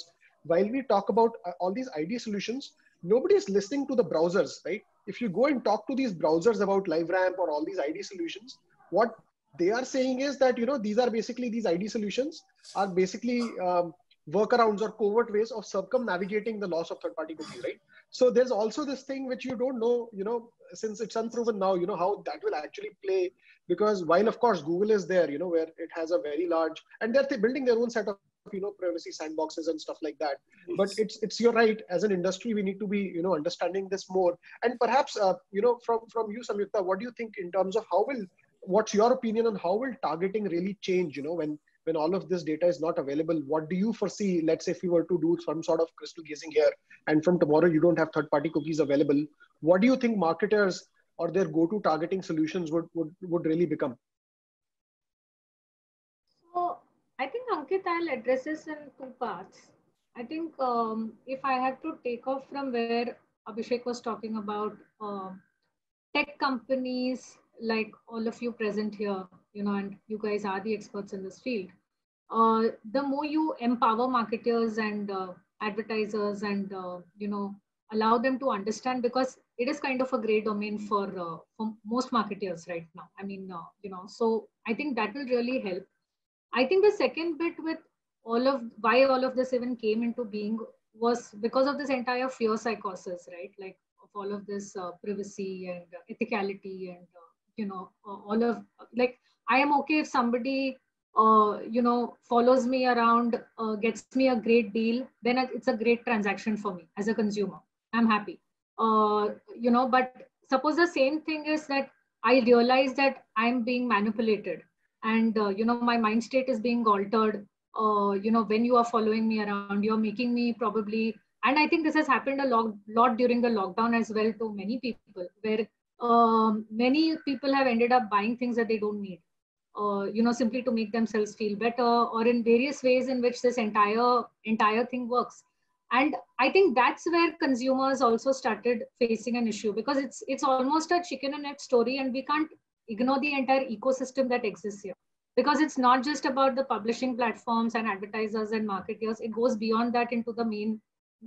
while we talk about all these I D solutions, nobody's listening to the browsers, right? If you go and talk to these browsers about LiveRamp or all these I D solutions, what they are saying is that, you know, these are basically, these I D solutions are basically, um, workarounds or covert ways of circumnavigating the loss of third-party cookie, right? So there's also this thing which you don't know, you know, since it's unproven now, you know, how that will actually play, because while of course Google is there, you know, where it has a very large, and they're th- building their own set of, you know, privacy sandboxes and stuff like that. Yes. But it's, it's, you're right, as an industry, we need to be, you know, understanding this more. And perhaps, uh, you know, from, from you, Samyukta, what do you think in terms of how will, what's your opinion on how will targeting really change, you know, when, when all of this data is not available? What do you foresee? Let's say if we were to do some sort of crystal gazing here, and from tomorrow you don't have third-party cookies available, what do you think marketers or their go-to targeting solutions would, would, would really become? So I think, Ankit, I'll address this in two parts. I think um, if I have to take off from where Abhishek was talking about uh, tech companies, like all of you present here, you know, and you guys are the experts in this field. Uh, the more you empower marketers and uh, advertisers and, uh, you know, allow them to understand, because it is kind of a gray domain for, uh, for most marketers right now. I mean, uh, you know, so I think that will really help. I think the second bit with all of, why all of this even came into being was because of this entire fear psychosis, right? Like of all of this uh, privacy and ethicality and uh, you know, uh, all of, like, I am okay if somebody, uh, you know, follows me around, uh, gets me a great deal, then it's a great transaction for me as a consumer. I'm happy, uh, you know, but suppose the same thing is that I realize that I'm being manipulated and, uh, you know, my mind state is being altered. Uh, you know, when you are following me around, you're making me probably, and I think this has happened a lot, lot during the lockdown as well to many people, where Um, many people have ended up buying things that they don't need, uh, you know, simply to make themselves feel better, or in various ways in which this entire entire thing works. And I think that's where consumers also started facing an issue, because it's it's almost a chicken and egg story, and we can't ignore the entire ecosystem that exists here, because it's not just about the publishing platforms and advertisers and marketers. It goes beyond that into the main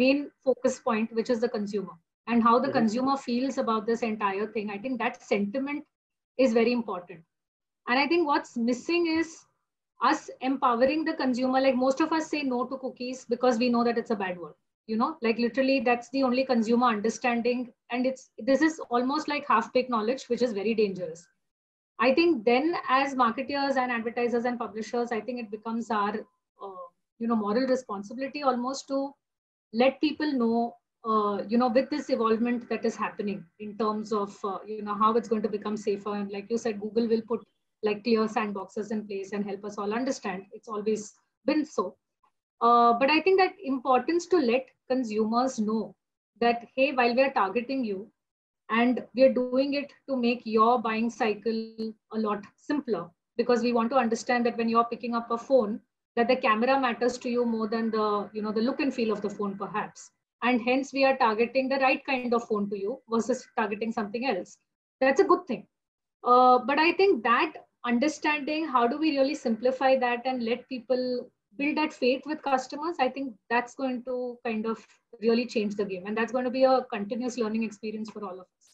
main focus point, which is the consumer. And how the consumer feels about this entire thing. I think that sentiment is very important. And I think what's missing is us empowering the consumer. Like most of us say no to cookies because we know that it's a bad word, you know, like literally that's the only consumer understanding. And it's, this is almost like half-baked knowledge, which is very dangerous. I think then as marketers and advertisers and publishers, I think it becomes our, uh, you know, moral responsibility almost to let people know Uh, you know, with this evolvement that is happening in terms of, uh, you know, how it's going to become safer. And like you said, Google will put like clear sandboxes in place and help us all understand. It's always been so. Uh, but I think that importance to let consumers know that, hey, while we're targeting you and we're doing it to make your buying cycle a lot simpler, because we want to understand that when you're picking up a phone, that the camera matters to you more than the, you know, the look and feel of the phone perhaps. And hence we are targeting the right kind of phone to you versus targeting something else. That's a good thing. Uh, but I think that understanding, how do we really simplify that and let people build that faith with customers? I think that's going to kind of really change the game. And that's going to be a continuous learning experience for all of us.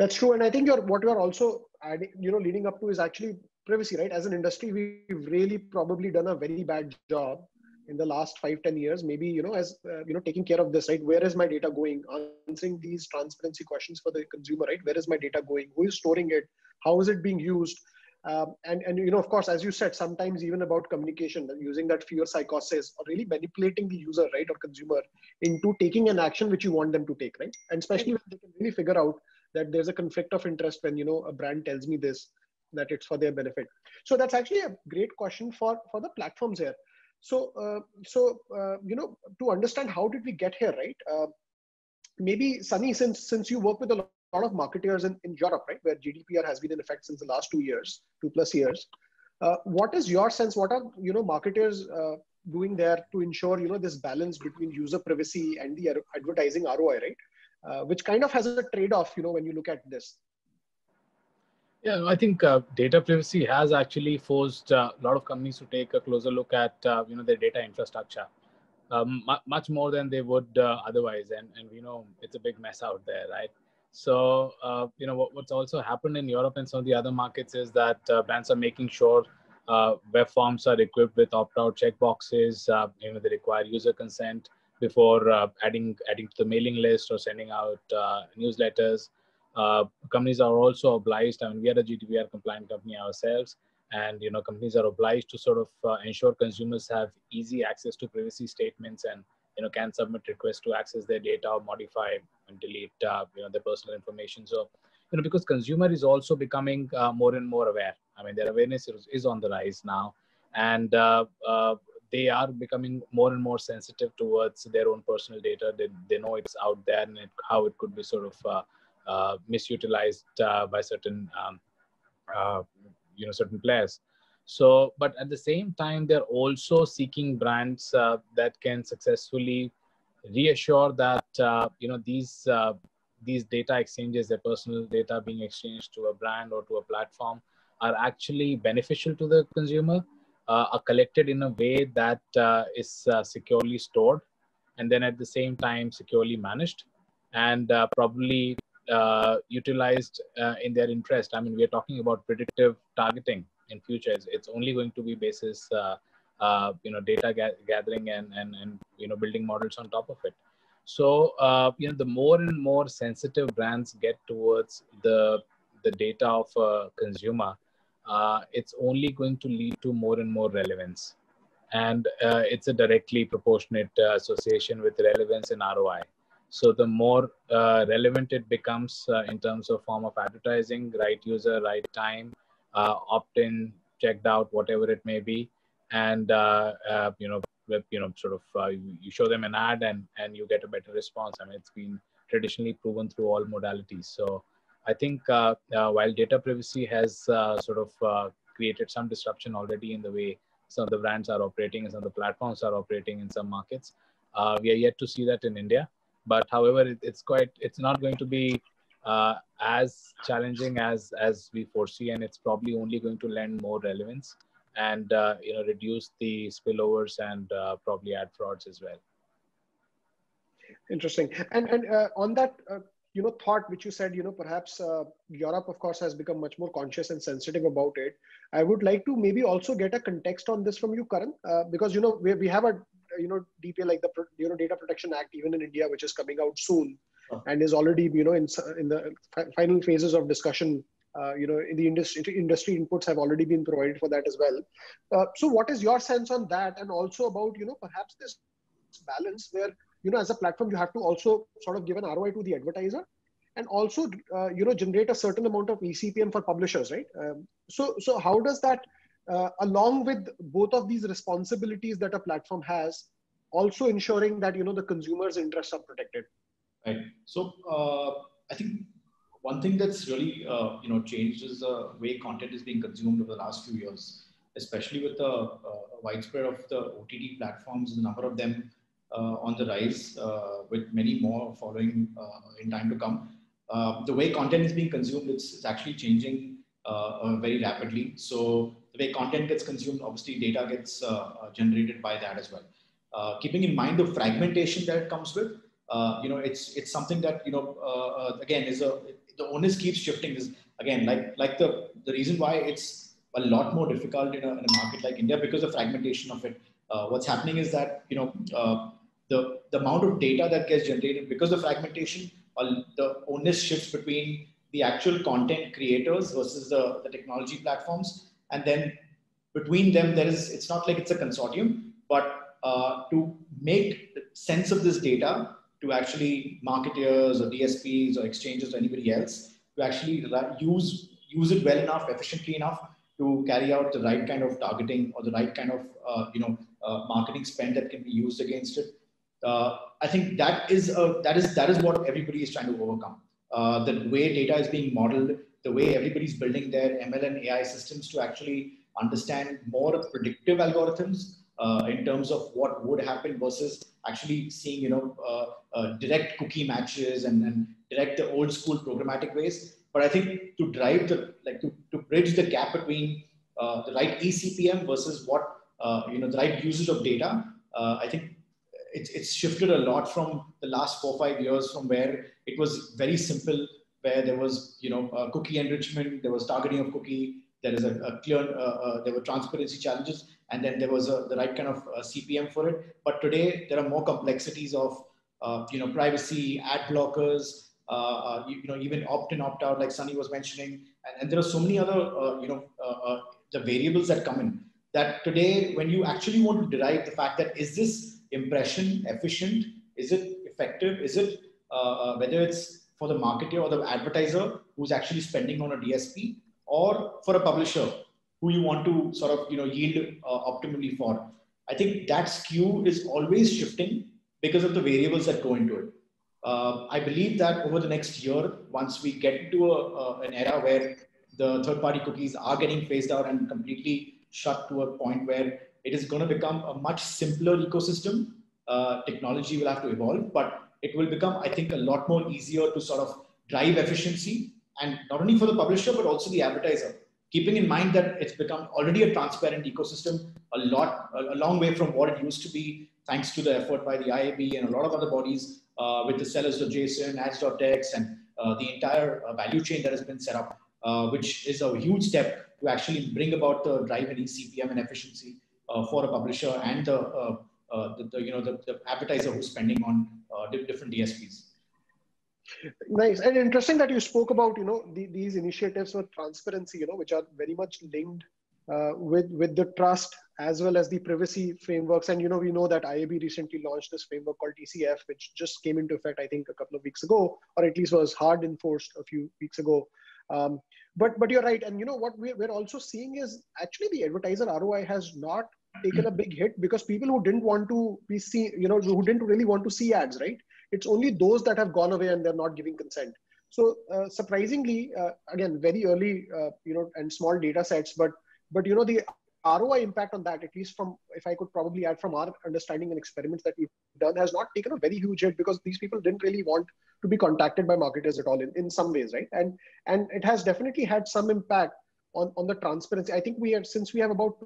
That's true. And I think you're, what you're also adding, you know, leading up to is actually privacy, right? As an industry, we've really probably done a very bad job in the last five, ten years, maybe, you know, as, uh, you know, taking care of this, right? Where is my data going? Answering these transparency questions for the consumer, right? Where is my data going? Who is storing it? How is it being used? Um, and, and, you know, of course, as you said, sometimes even about communication, using that fear psychosis or really manipulating the user, right, or consumer into taking an action which you want them to take, right? And especially when they can really figure out that there's a conflict of interest when, you know, a brand tells me this, that it's for their benefit. So that's actually a great question for, for the platforms here. So, uh, so uh, you know, to understand how did we get here, right? Uh, maybe, Sunny, since since you work with a lot of marketers in, in Europe, right, where G D P R has been in effect since the last two years, two plus years, uh, what is your sense? What are, you know, marketers uh, doing there to ensure, you know, this balance between user privacy and the advertising R O I, right? Uh, which kind of has a trade-off, you know, when you look at this. Yeah, I think uh, data privacy has actually forced uh, a lot of companies to take a closer look at uh, you know, their data infrastructure, um, mu much more than they would uh, otherwise. And, and you know, it's a big mess out there, right? So uh, you know, what, what's also happened in Europe and some of the other markets is that uh, brands are making sure Uh, web forms are equipped with opt-out checkboxes. Uh, you know, they require user consent before uh, adding adding to the mailing list or sending out uh, newsletters. Uh, companies are also obliged. I mean, we are a G D P R compliant company ourselves, and you know, companies are obliged to sort of uh, ensure consumers have easy access to privacy statements and you know can submit requests to access their data or modify and delete uh, you know their personal information. So, you know, because consumer is also becoming uh, more and more aware. I mean, their awareness is, is on the rise now, and uh, uh, they are becoming more and more sensitive towards their own personal data. They, they know it's out there and it, how it could be sort of uh, uh, misutilized uh, by certain, um, uh, you know, certain players. So, but at the same time, they're also seeking brands uh, that can successfully reassure that, uh, you know, these uh, these data exchanges, their personal data being exchanged to a brand or to a platform, are actually beneficial to the consumer, uh, are collected in a way that uh, is uh, securely stored, and then at the same time securely managed, and uh, probably uh, utilized uh, in their interest. I mean, we are talking about predictive targeting in future. It's, it's only going to be basis, uh, uh, you know, data ga gathering and, and, and, you know, building models on top of it. So, uh, you know, the more and more sensitive brands get towards the, the data of a consumer, Uh, it's only going to lead to more and more relevance. And uh, it's a directly proportionate uh, association with relevance and R O I. So the more uh, relevant it becomes uh, in terms of form of advertising, right user, right time, uh, opt-in, checked out, whatever it may be. And, uh, uh, you know, with, you know, sort of uh, you show them an ad and, and you get a better response. I mean, it's been traditionally proven through all modalities. So I think uh, uh, while data privacy has uh, sort of uh, created some disruption already in the way some of the brands are operating and some of the platforms are operating in some markets, uh, we are yet to see that in India. But however, it, it's quite, it's not going to be uh, as challenging as, as we foresee, and it's probably only going to lend more relevance and uh, you know, reduce the spillovers and uh, probably ad frauds as well. Interesting. And, and uh, on that, uh... you know, thought which you said, you know, perhaps uh, Europe, of course, has become much more conscious and sensitive about it. I would like to maybe also get a context on this from you, Karan, uh, because, you know, we, we have a, you know, D P A, like the, you know, Data Protection Act, even in India, which is coming out soon uh-huh. and is already, you know, in, in the final phases of discussion, uh, you know, in the industry, industry inputs have already been provided for that as well. Uh, so what is your sense on that? And also about, you know, perhaps this balance where, you know, as a platform, you have to also sort of give an R O I to the advertiser and also, uh, you know, generate a certain amount of E C P M for publishers, right? Um, so, so how does that, uh, along with both of these responsibilities that a platform has, also ensuring that, you know, the consumer's interests are protected? Right. So uh, I think one thing that's really, uh, you know, changed is the way content is being consumed over the last few years, especially with the uh, widespread of the O T T platforms, the number of them Uh, on the rise, uh, with many more following uh, in time to come. Uh, the way content is being consumed, it's, it's actually changing uh, uh, very rapidly. So the way content gets consumed, obviously data gets uh, uh, generated by that as well. Uh, keeping in mind the fragmentation that it comes with, uh, you know, it's it's something that, you know, uh, uh, again, is a, the onus keeps shifting. Is again, like like the, the reason why it's a lot more difficult in a, in a market like India because of fragmentation of it. Uh, what's happening is that, you know, uh, The, the amount of data that gets generated because of fragmentation, uh, the onus shifts between the actual content creators versus the, the technology platforms. And then between them, there is, it's not like it's a consortium, but uh, to make sense of this data, to actually marketers or D S Ps or exchanges or anybody else, to actually use, use it well enough, efficiently enough to carry out the right kind of targeting or the right kind of uh, you know, uh, marketing spend that can be used against it. Uh, I think that is a, that is that is what everybody is trying to overcome. Uh, the way data is being modeled, the way everybody's building their M L and A I systems to actually understand more of predictive algorithms uh, in terms of what would happen versus actually seeing, you know, uh, uh, direct cookie matches and, and direct the old school programmatic ways. But I think to drive the like to, to bridge the gap between uh, the right E C P M versus what uh, you know the right usage of data, uh, I think. It's, it's shifted a lot from the last four or five years from where it was very simple, where there was, you know, uh, cookie enrichment, there was targeting of cookie, there is a, a clear, uh, uh, there were transparency challenges, and then there was a, the right kind of uh, C P M for it. But today there are more complexities of, uh, you know, privacy, ad blockers, uh, uh, you, you know, even opt-in, opt-out, like Sunny was mentioning. And, and there are so many other, uh, you know, uh, uh, the variables that come in that today, when you actually want to derive the fact that is this impression efficient, is it effective, is it, uh, whether it's for the marketer or the advertiser who's actually spending on a D S P, or for a publisher who you want to sort of, you know, yield uh, optimally for. I think that skew is always shifting because of the variables that go into it. Uh, I believe that over the next year, once we get into a, uh, an era where the third-party cookies are getting phased out and completely shut to a point where it is going to become a much simpler ecosystem. Uh, technology will have to evolve, but it will become, I think, a lot more easier to sort of drive efficiency, and not only for the publisher, but also the advertiser, keeping in mind that it's become already a transparent ecosystem, a lot, a long way from what it used to be, thanks to the effort by the I A B and a lot of other bodies uh, with the sellers dot json, ads dot dex, and uh, the entire uh, value chain that has been set up, uh, which is a huge step to actually bring about the drive in E C P M and efficiency uh, for a publisher and the, uh, uh, the, the, you know, the, the advertiser who's spending on uh, different D S Ps. Nice, and interesting that you spoke about, you know, the, these initiatives for transparency, you know, which are very much linked uh, with with the trust as well as the privacy frameworks. And, you know, we know that I A B recently launched this framework called T C F, which just came into effect, I think, a couple of weeks ago, or at least was hard enforced a few weeks ago. Um, but but you're right. And, you know, what we're, we're also seeing is actually the advertiser R O I has not taken a big hit, because people who didn't want to be seen, you know, who didn't really want to see ads, right? It's only those that have gone away and they're not giving consent. So uh, surprisingly, uh, again, very early, uh, you know, and small data sets, but, but, you know, the R O I impact on that, at least from, if I could probably add from our understanding and experiments that we've done, has not taken a very huge hit, because these people didn't really want to be contacted by marketers at all in, in some ways, right? And, and it has definitely had some impact on, on the transparency. I think we are, since we have about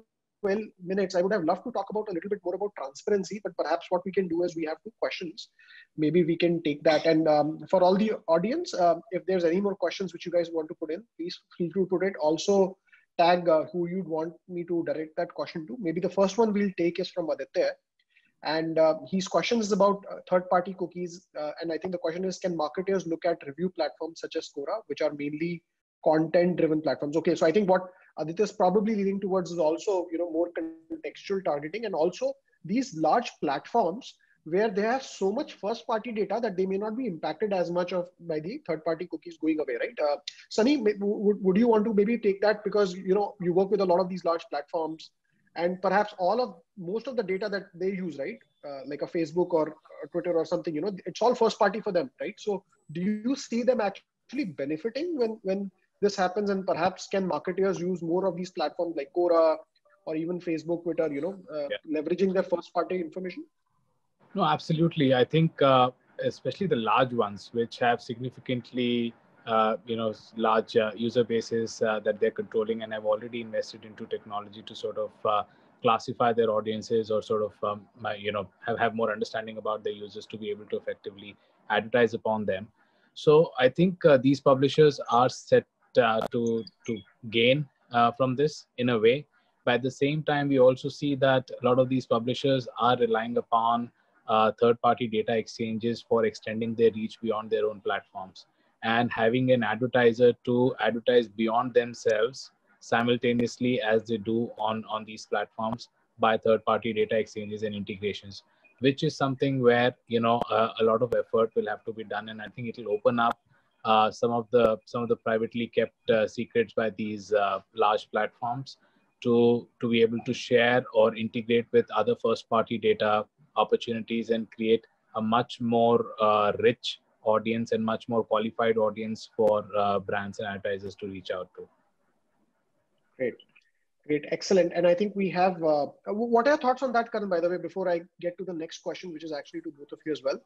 twelve minutes, I would have loved to talk about a little bit more about transparency, but perhaps what we can do is we have two questions. Maybe we can take that. And um, for all the audience, uh, if there's any more questions which you guys want to put in, please feel free to put it. Also tag uh, who you'd want me to direct that question to. Maybe the first one we'll take is from Aditya. And uh, his question is about uh, third-party cookies. Uh, and I think the question is, can marketers look at review platforms such as Quora, which are mainly content-driven platforms? Okay, so I think what Aditya is probably leading towards is also, you know, more contextual targeting, and also these large platforms where they have so much first-party data that they may not be impacted as much of by the third-party cookies going away, right? Uh, Sunny, would, would you want to maybe take that, because, you know, you work with a lot of these large platforms, and perhaps all of most of the data that they use, right, uh, like a Facebook or a Twitter or something, you know, it's all first-party for them, right? So do you see them actually benefiting when when this happens, and perhaps can marketers use more of these platforms like Quora or even Facebook, Twitter, you know, uh, yeah. leveraging their first party information? No, absolutely. I think uh, especially the large ones, which have significantly, uh, you know, large uh, user bases uh, that they're controlling and have already invested into technology to sort of uh, classify their audiences, or sort of, um, you know, have, have more understanding about their users to be able to effectively advertise upon them. So I think uh, these publishers are set Uh, to to gain uh, from this in a way. But at the same time, we also see that a lot of these publishers are relying upon uh, third-party data exchanges for extending their reach beyond their own platforms, and having an advertiser to advertise beyond themselves simultaneously as they do on, on these platforms by third-party data exchanges and integrations, which is something where, you know, uh, a lot of effort will have to be done. And I think it will open up Uh, some of the some of the privately kept uh, secrets by these uh, large platforms to to be able to share or integrate with other first-party data opportunities and create a much more uh, rich audience and much more qualified audience for uh, brands and advertisers to reach out to. Great, great, excellent. And I think we have. Uh, what are your thoughts on that, Karan? By the way, before I get to the next question, which is actually to both of you as well.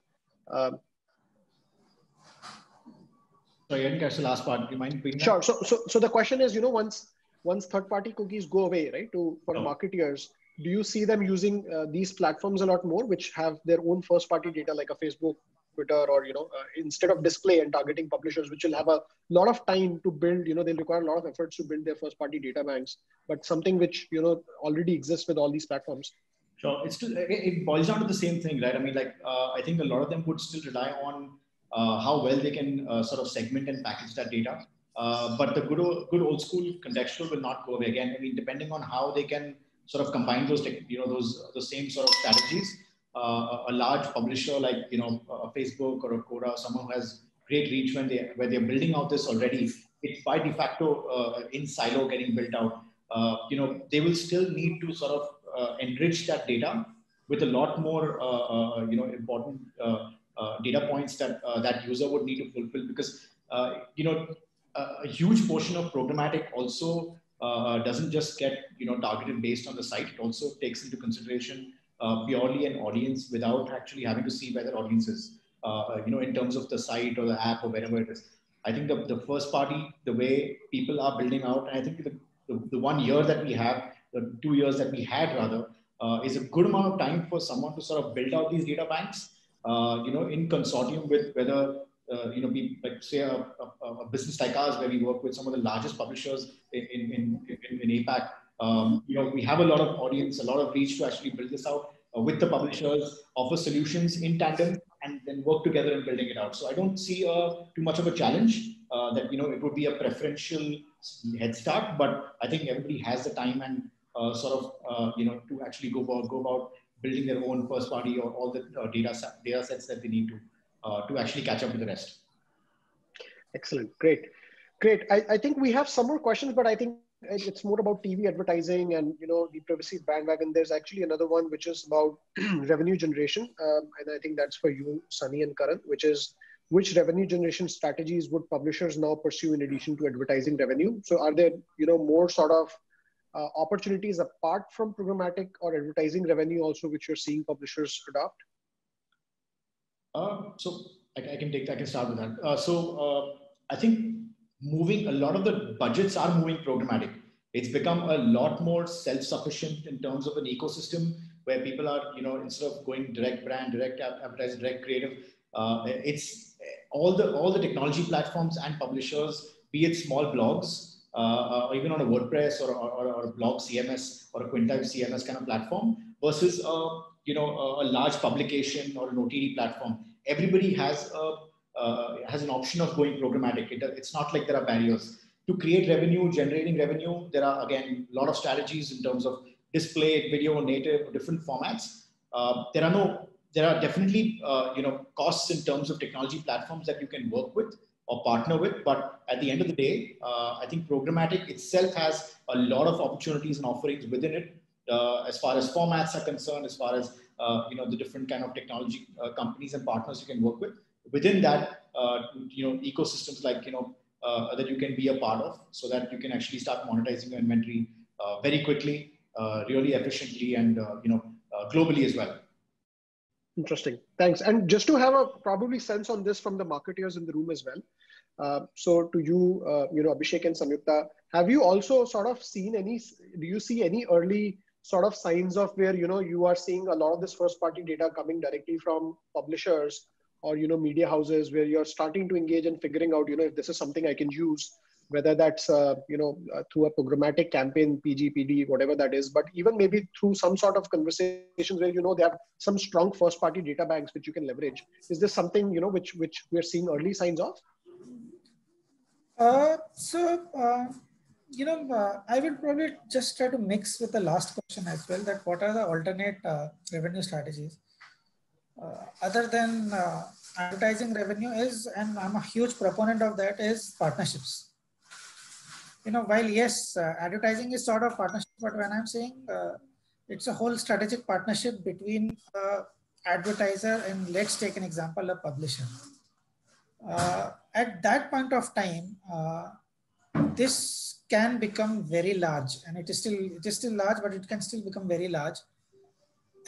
Um, Sorry, I didn't catch the last part. Do you mind repeating that? Sure. So, so, so the question is, you know, once once third-party cookies go away, right, to for oh. marketeers, do you see them using uh, these platforms a lot more, which have their own first-party data, like a Facebook, Twitter or, you know, uh, instead of display and targeting publishers, which will have a lot of time to build, you know, they'll require a lot of efforts to build their first party data banks, but something which, you know, already exists with all these platforms. Sure. It's still, it boils down to the same thing, right? I mean, like, uh, I think a lot of them would still rely on uh, how well they can uh, sort of segment and package that data. Uh, but the good old, good old school contextual will not go away again. I mean, depending on how they can sort of combine those, you know, those, those same sort of strategies, uh, a large publisher like, you know, a Facebook or a Quora, someone who has great reach when they, where they're building out this already, it's by de facto uh, in silo getting built out. Uh, you know, they will still need to sort of Uh, enrich that data with a lot more, uh, uh, you know, important uh, uh, data points that uh, that user would need to fulfill, because, uh, you know, a, a huge portion of programmatic also uh, doesn't just get, you know, targeted based on the site. It also takes into consideration uh, purely an audience without actually having to see where that audience is, uh, you know, in terms of the site or the app or wherever it is. I think the, the first party, the way people are building out, and I think the, the, the one year that we have, the two years that we had rather, uh, is a good amount of time for someone to sort of build out these data banks, uh, you know, in consortium with whether, uh, you know, we, like say a, a, a business like ours, where we work with some of the largest publishers in, in, in, in A PAC, um, you know, we have a lot of audience, a lot of reach to actually build this out uh, with the publishers, offer solutions in tandem, and then work together in building it out. So I don't see uh, too much of a challenge uh, that, you know, it would be a preferential head start, but I think everybody has the time and Uh, sort of, uh, you know, to actually go about, go about building their own first party or all the uh, data, data sets that they need to, uh, to actually catch up with the rest. Excellent. Great. Great. I, I think we have some more questions, but I think it's more about T V advertising and, you know, the privacy bandwagon. There's actually another one, which is about revenue generation. Um, and I think that's for you, Sunny and Karan, which is which revenue generation strategies would publishers now pursue in addition to advertising revenue? So are there, you know, more sort of Uh, opportunities apart from programmatic or advertising revenue also, which you're seeing publishers adopt? Uh, so I, I can take, I can start with that. Uh, so uh, I think moving, a lot of the budgets are moving programmatic. It's become a lot more self-sufficient in terms of an ecosystem where people are, you know, instead of going direct brand, direct advertising, direct creative, uh, it's all the, all the technology platforms and publishers, be it small blogs, Uh, or even on a WordPress or, or, or a blog C M S or a Quintype C M S kind of platform versus a, you know, a, a large publication or an O T T platform. Everybody has a, uh, has an option of going programmatic. It, it's not like there are barriers. To create revenue, generating revenue, there are, again, a lot of strategies in terms of display, video, native, different formats. Uh, there are no, there are definitely, uh, you know, costs in terms of technology platforms that you can work with or partner with, but at the end of the day, uh, I think programmatic itself has a lot of opportunities and offerings within it, uh, as far as formats are concerned, as far as uh, you know, the different kind of technology uh, companies and partners you can work with. Within that, uh, you know, ecosystems like, you know, uh, that you can be a part of, so that you can actually start monetizing your inventory uh, very quickly, uh, really efficiently, and uh, you know, uh, globally as well. Interesting. Thanks. And just to have a probably sense on this from the marketeers in the room as well. Uh, so to you, uh, you know, Abhishek and Samyukta, have you also sort of seen any, do you see any early sort of signs of where, you know, you are seeing a lot of this first party data coming directly from publishers or, you know, media houses, where you're starting to engage and figuring out, you know, if this is something I can use, whether that's, uh, you know, uh, through a programmatic campaign, P G P D, whatever that is, but even maybe through some sort of conversations where, you know, they have some strong first party data banks which you can leverage. Is this something, you know, which, which we're seeing early signs of? Uh, so, uh, you know, uh, I will probably just try to mix with the last question as well, that what are the alternate uh, revenue strategies? Uh, other than uh, advertising revenue is, and I'm a huge proponent of that, is partnerships. You know, while yes, uh, advertising is sort of partnership, but when I'm saying uh, it's a whole strategic partnership between uh, advertiser and, let's take an example, a publisher. Uh, at that point of time, uh, this can become very large, and it is still it is still large, but it can still become very large.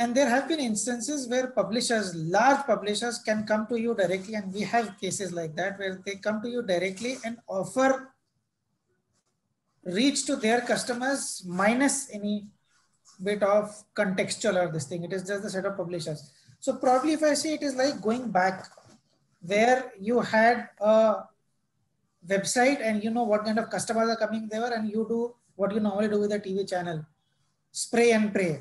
And there have been instances where publishers, large publishers, can come to you directly, and we have cases like that where they come to you directly and offer reach to their customers minus any bit of contextual or this thing. It is just the set of publishers. So probably if I say, it is like going back where you had a website and you know what kind of customers are coming there, and you do what you normally do with a T V channel, spray and pray.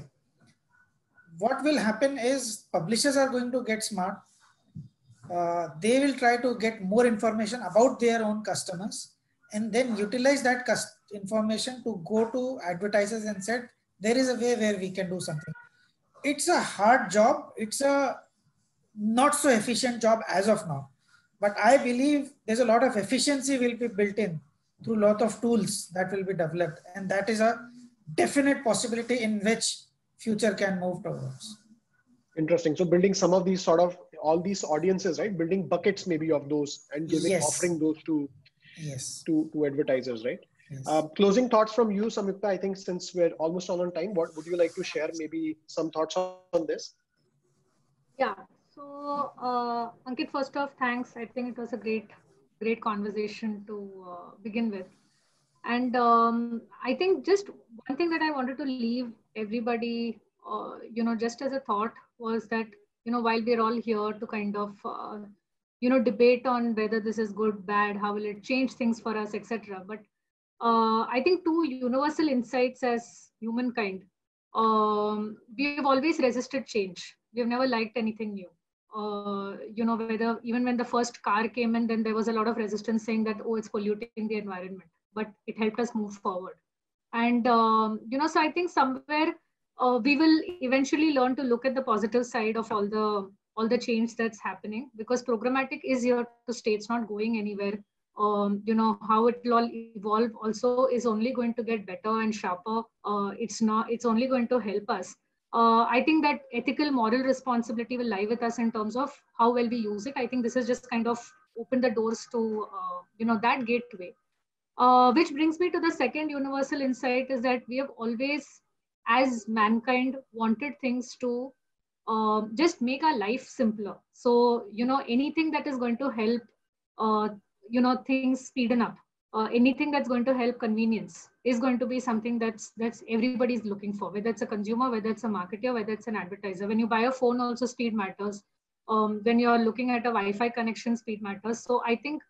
What will happen is publishers are going to get smart. Uh, they will try to get more information about their own customers and then utilize that information to go to advertisers and said, there is a way where we can do something. It's a hard job. It's a not so efficient job as of now, but I believe there's a lot of efficiency will be built in through a lot of tools that will be developed. And that is a definite possibility in which future can move towards. Interesting. So building some of these sort of all these audiences, right? Building buckets maybe of those and giving, yes. offering those to, yes. to, to advertisers, right? Yes. Uh, closing thoughts from you, Samyukta. I think since we're almost all on time, what would you like to share? Maybe some thoughts on this? Yeah. So uh, Ankit, first off, thanks. I think it was a great, great conversation to uh, begin with. And um, I think just one thing that I wanted to leave everybody, uh, you know, just as a thought was that, you know, while we're all here to kind of, uh, you know, debate on whether this is good, bad, how will it change things for us, et cetera. But uh, I think two universal insights as humankind, um, we have always resisted change. We've never liked anything new. Uh, you know, whether even when the first car came in, then there was a lot of resistance saying that, oh, it's polluting the environment, but it helped us move forward. And, um, you know, so I think somewhere uh, we will eventually learn to look at the positive side of all the, all the change that's happening, because programmatic is here to stay. It's not going anywhere. Um, you know, how it will all evolve also is only going to get better and sharper. Uh, it's not, it's only going to help us. Uh, I think that ethical moral responsibility will lie with us in terms of how well we use it. I think this has just kind of opened the doors to, uh, you know, that gateway. Uh, which brings me to the second universal insight is that we have always, as mankind, wanted things to uh, just make our life simpler. So, you know, anything that is going to help, uh, you know, things speeden up, uh, anything that's going to help convenience is going to be something that's that's everybody's looking for, whether it's a consumer, whether it's a marketer, whether it's an advertiser. When you buy a phone, also speed matters. Um, when you're looking at a Wi-Fi connection, speed matters. So I think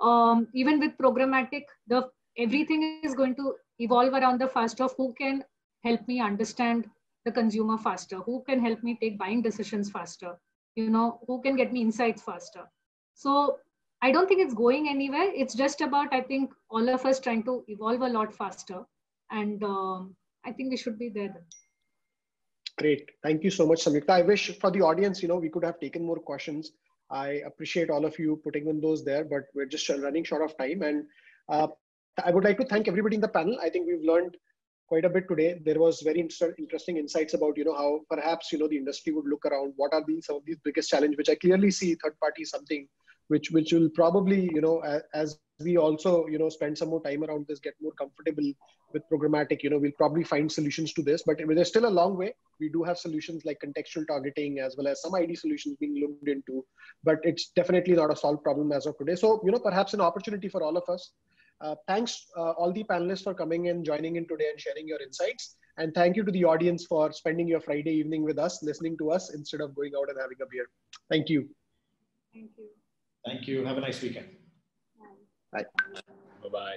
um, even with programmatic, the everything is going to evolve around the faster of who can help me understand the consumer faster, who can help me take buying decisions faster, you know, who can get me insights faster. So I don't think it's going anywhere. It's just about, I think, all of us trying to evolve a lot faster. And um, I think we should be there then. Great. Thank you so much, Samyukta. I wish for the audience, you know, we could have taken more questions. I appreciate all of you putting in those there, but we're just running short of time. And uh, I would like to thank everybody in the panel. I think we've learned quite a bit today. There was very interesting insights about, you know, how perhaps, you know, the industry would look around. What are the, some of these biggest challenges, which I clearly see third party something which which will probably, you know, as, as we also, you know, spend some more time around this, get more comfortable with programmatic, you know, we'll probably find solutions to this, but there's still a long way. We do have solutions like contextual targeting, as well as some I D solutions being looked into, but it's definitely not a solved problem as of today. So, you know, perhaps an opportunity for all of us. Uh, thanks uh, all the panelists for coming and joining in today and sharing your insights. And thank you to the audience for spending your Friday evening with us, listening to us instead of going out and having a beer. Thank you. Thank you. Thank you. Have a nice weekend. Bye. Bye-bye.